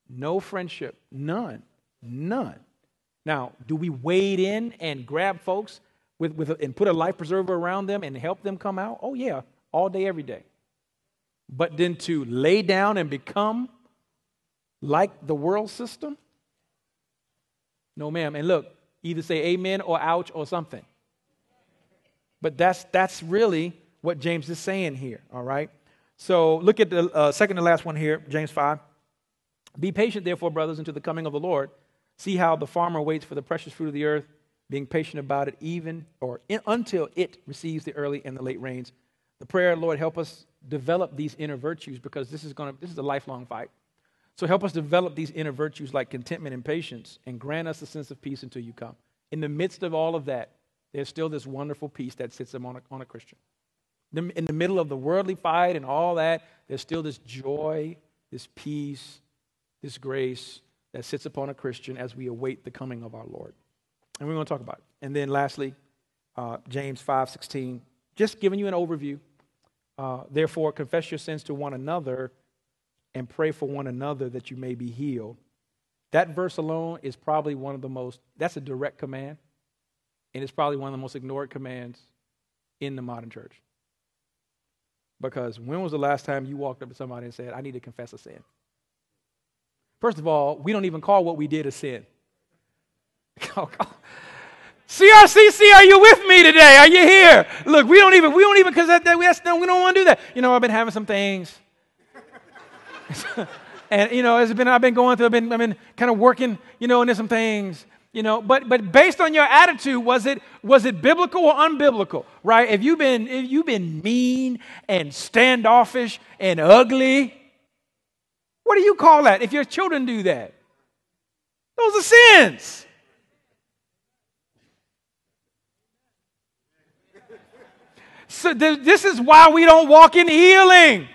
No friendship. None. None. Now, do we wade in and grab folks with, with and put a life preserver around them and help them come out? Oh, yeah, all day, every day. But then to lay down and become like the world system? No, ma'am. And look, either say amen or ouch or something. But that's that's really what James is saying here, all right? So look at the uh, second to last one here, James five. Be patient, therefore, brothers, until the coming of the Lord. See how the farmer waits for the precious fruit of the earth, being patient about it even or in, until it receives the early and the late rains. The prayer, Lord, help us develop these inner virtues, because this is going to this is a lifelong fight. So help us develop these inner virtues like contentment and patience, and grant us a sense of peace until you come. In the midst of all of that, there's still this wonderful peace that sits on a, on a Christian. In the middle of the worldly fight and all that, there's still this joy, this peace, this grace that sits upon a Christian as we await the coming of our Lord. And we're going to talk about it. And then lastly, uh, James five sixteen, just giving you an overview. Uh, Therefore, confess your sins to one another and pray for one another that you may be healed. That verse alone is probably one of the most, that's a direct command, and it's probably one of the most ignored commands in the modern church. Because when was the last time you walked up to somebody and said, I need to confess a sin? First of all, we don't even call what we did a sin. C R C C, are you with me today? Are you here? Look, we don't even, we don't even, because that, that, that's, no, we don't want to do that. You know, I've been having some things. And, you know, it's been, I've been going through, I've been, I've been kind of working, you know, and there's some things, you know. But but based on your attitude, was it was it biblical or unbiblical, right? If you've been, if you've been mean and standoffish and ugly, what do you call that if your children do that? Those are sins. So th- this is why we don't walk in healing.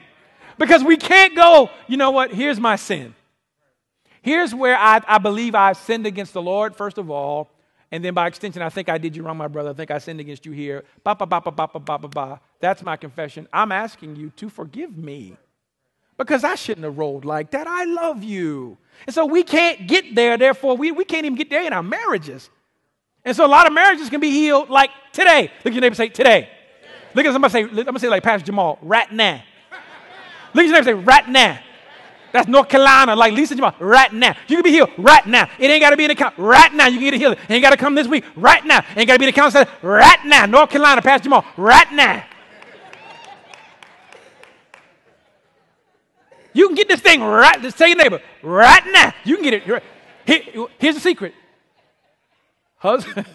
Because we can't go, you know what, here's my sin. Here's where I, I believe I've sinned against the Lord, first of all. And then by extension, I think I did you wrong, my brother. I think I sinned against you here. Ba, ba, ba, ba, ba, ba, ba, ba. That's my confession. I'm asking you to forgive me. Because I shouldn't have rolled like that. I love you. And so we can't get there. Therefore, we, we can't even get there in our marriages. And so a lot of marriages can be healed like today. Look at your neighbor and say, today. Look at somebody say, I'm going to say like Pastor Jamal, right now. Look at your neighbor and say, right now. That's North Carolina, like Lisa Jamal, right now. You can be healed right now. It ain't got to be in the account right now. You can get a healing. It ain't got to come this week right now. It ain't got to be in the counseling right now. North Carolina, Pastor Jamal, right now. You can get this thing right. Just tell your neighbor, right now. You can get it. Right. Here, here's the secret. Husband,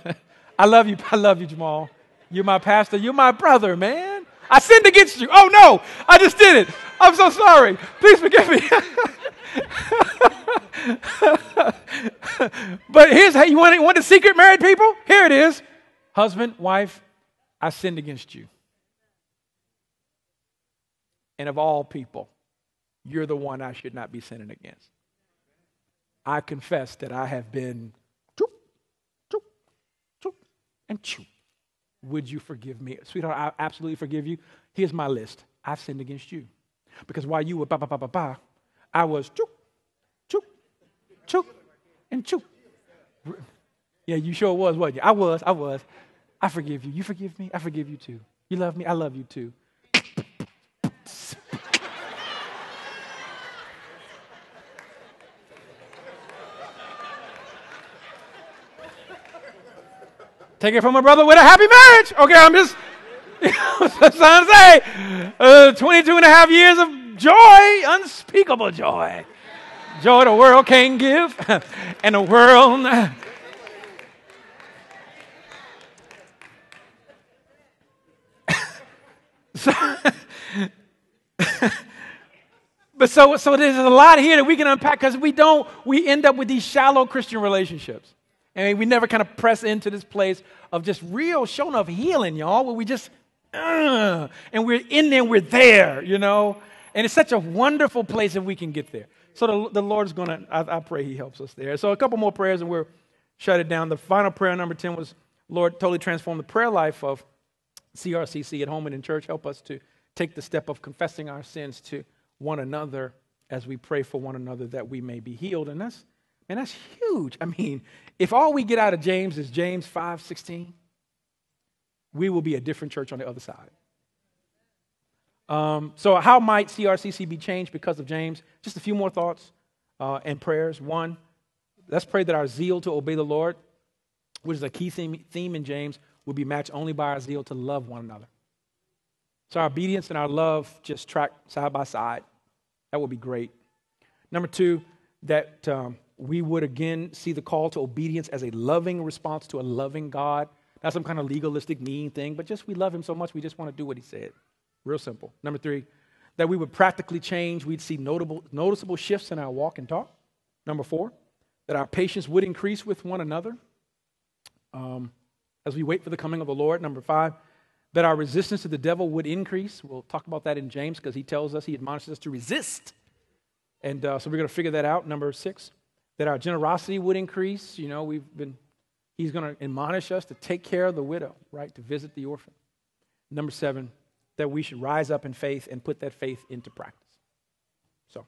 I love you. I love you, Jamal. You're my pastor. You're my brother, man. I sinned against you. Oh, no, I just did it. I'm so sorry. Please forgive me. But here's how you want, want the secret, married people? Here it is. Husband, wife, I sinned against you. And of all people, you're the one I should not be sinning against. I confess that I have been choop, choop, choop, and choop. Would you forgive me? Sweetheart, I absolutely forgive you. Here's my list. I've sinned against you. Because while you were ba ba ba ba ba, I was choop, choop, choop, and choop. Yeah, you sure was, wasn't you? I was, I was. I forgive you. You forgive me? I forgive you too. You love me? I love you too. Take it from a brother with a happy marriage. Okay, I'm just, that's what I'm saying. Uh, twenty-two and a half years of joy, unspeakable joy. Joy the world can't give, and the world. so, but so, so there's a lot here that we can unpack because we don't, we end up with these shallow Christian relationships. And we never kind of press into this place of just real show enough healing, y'all, where we just, uh, and we're in there, we're there, you know. And it's such a wonderful place if we can get there. So the, the Lord's going to, I pray he helps us there. So a couple more prayers and we'll shut it down. The final prayer, number ten, was, Lord, totally transform the prayer life of C R C C at home and in church. Help us to take the step of confessing our sins to one another as we pray for one another that we may be healed. And that's, man, that's huge. I mean, if all we get out of James is James five sixteen, we will be a different church on the other side. Um, so how might C R C C be changed because of James? Just a few more thoughts uh, and prayers. One, let's pray that our zeal to obey the Lord, which is a key theme, theme in James, will be matched only by our zeal to love one another. So our obedience and our love just track side by side. That would be great. Number two, that um, we would again see the call to obedience as a loving response to a loving God. Not some kind of legalistic, mean thing, but just we love him so much we just want to do what he said. Real simple. Number three, that we would practically change. We'd see notable, noticeable shifts in our walk and talk. Number four, that our patience would increase with one another um, as we wait for the coming of the Lord. Number five, that our resistance to the devil would increase. We'll talk about that in James because he tells us, he admonishes us to resist. And uh, so we're going to figure that out. Number six, that our generosity would increase. You know, we've been, he's going to admonish us to take care of the widow, right, to visit the orphan. Number seven, that we should rise up in faith and put that faith into practice. So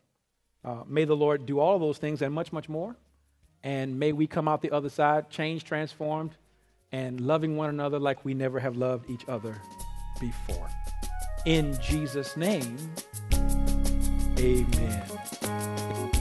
uh, may the Lord do all of those things and much, much more. And may we come out the other side, changed, transformed, and loving one another like we never have loved each other before. In Jesus' name, amen.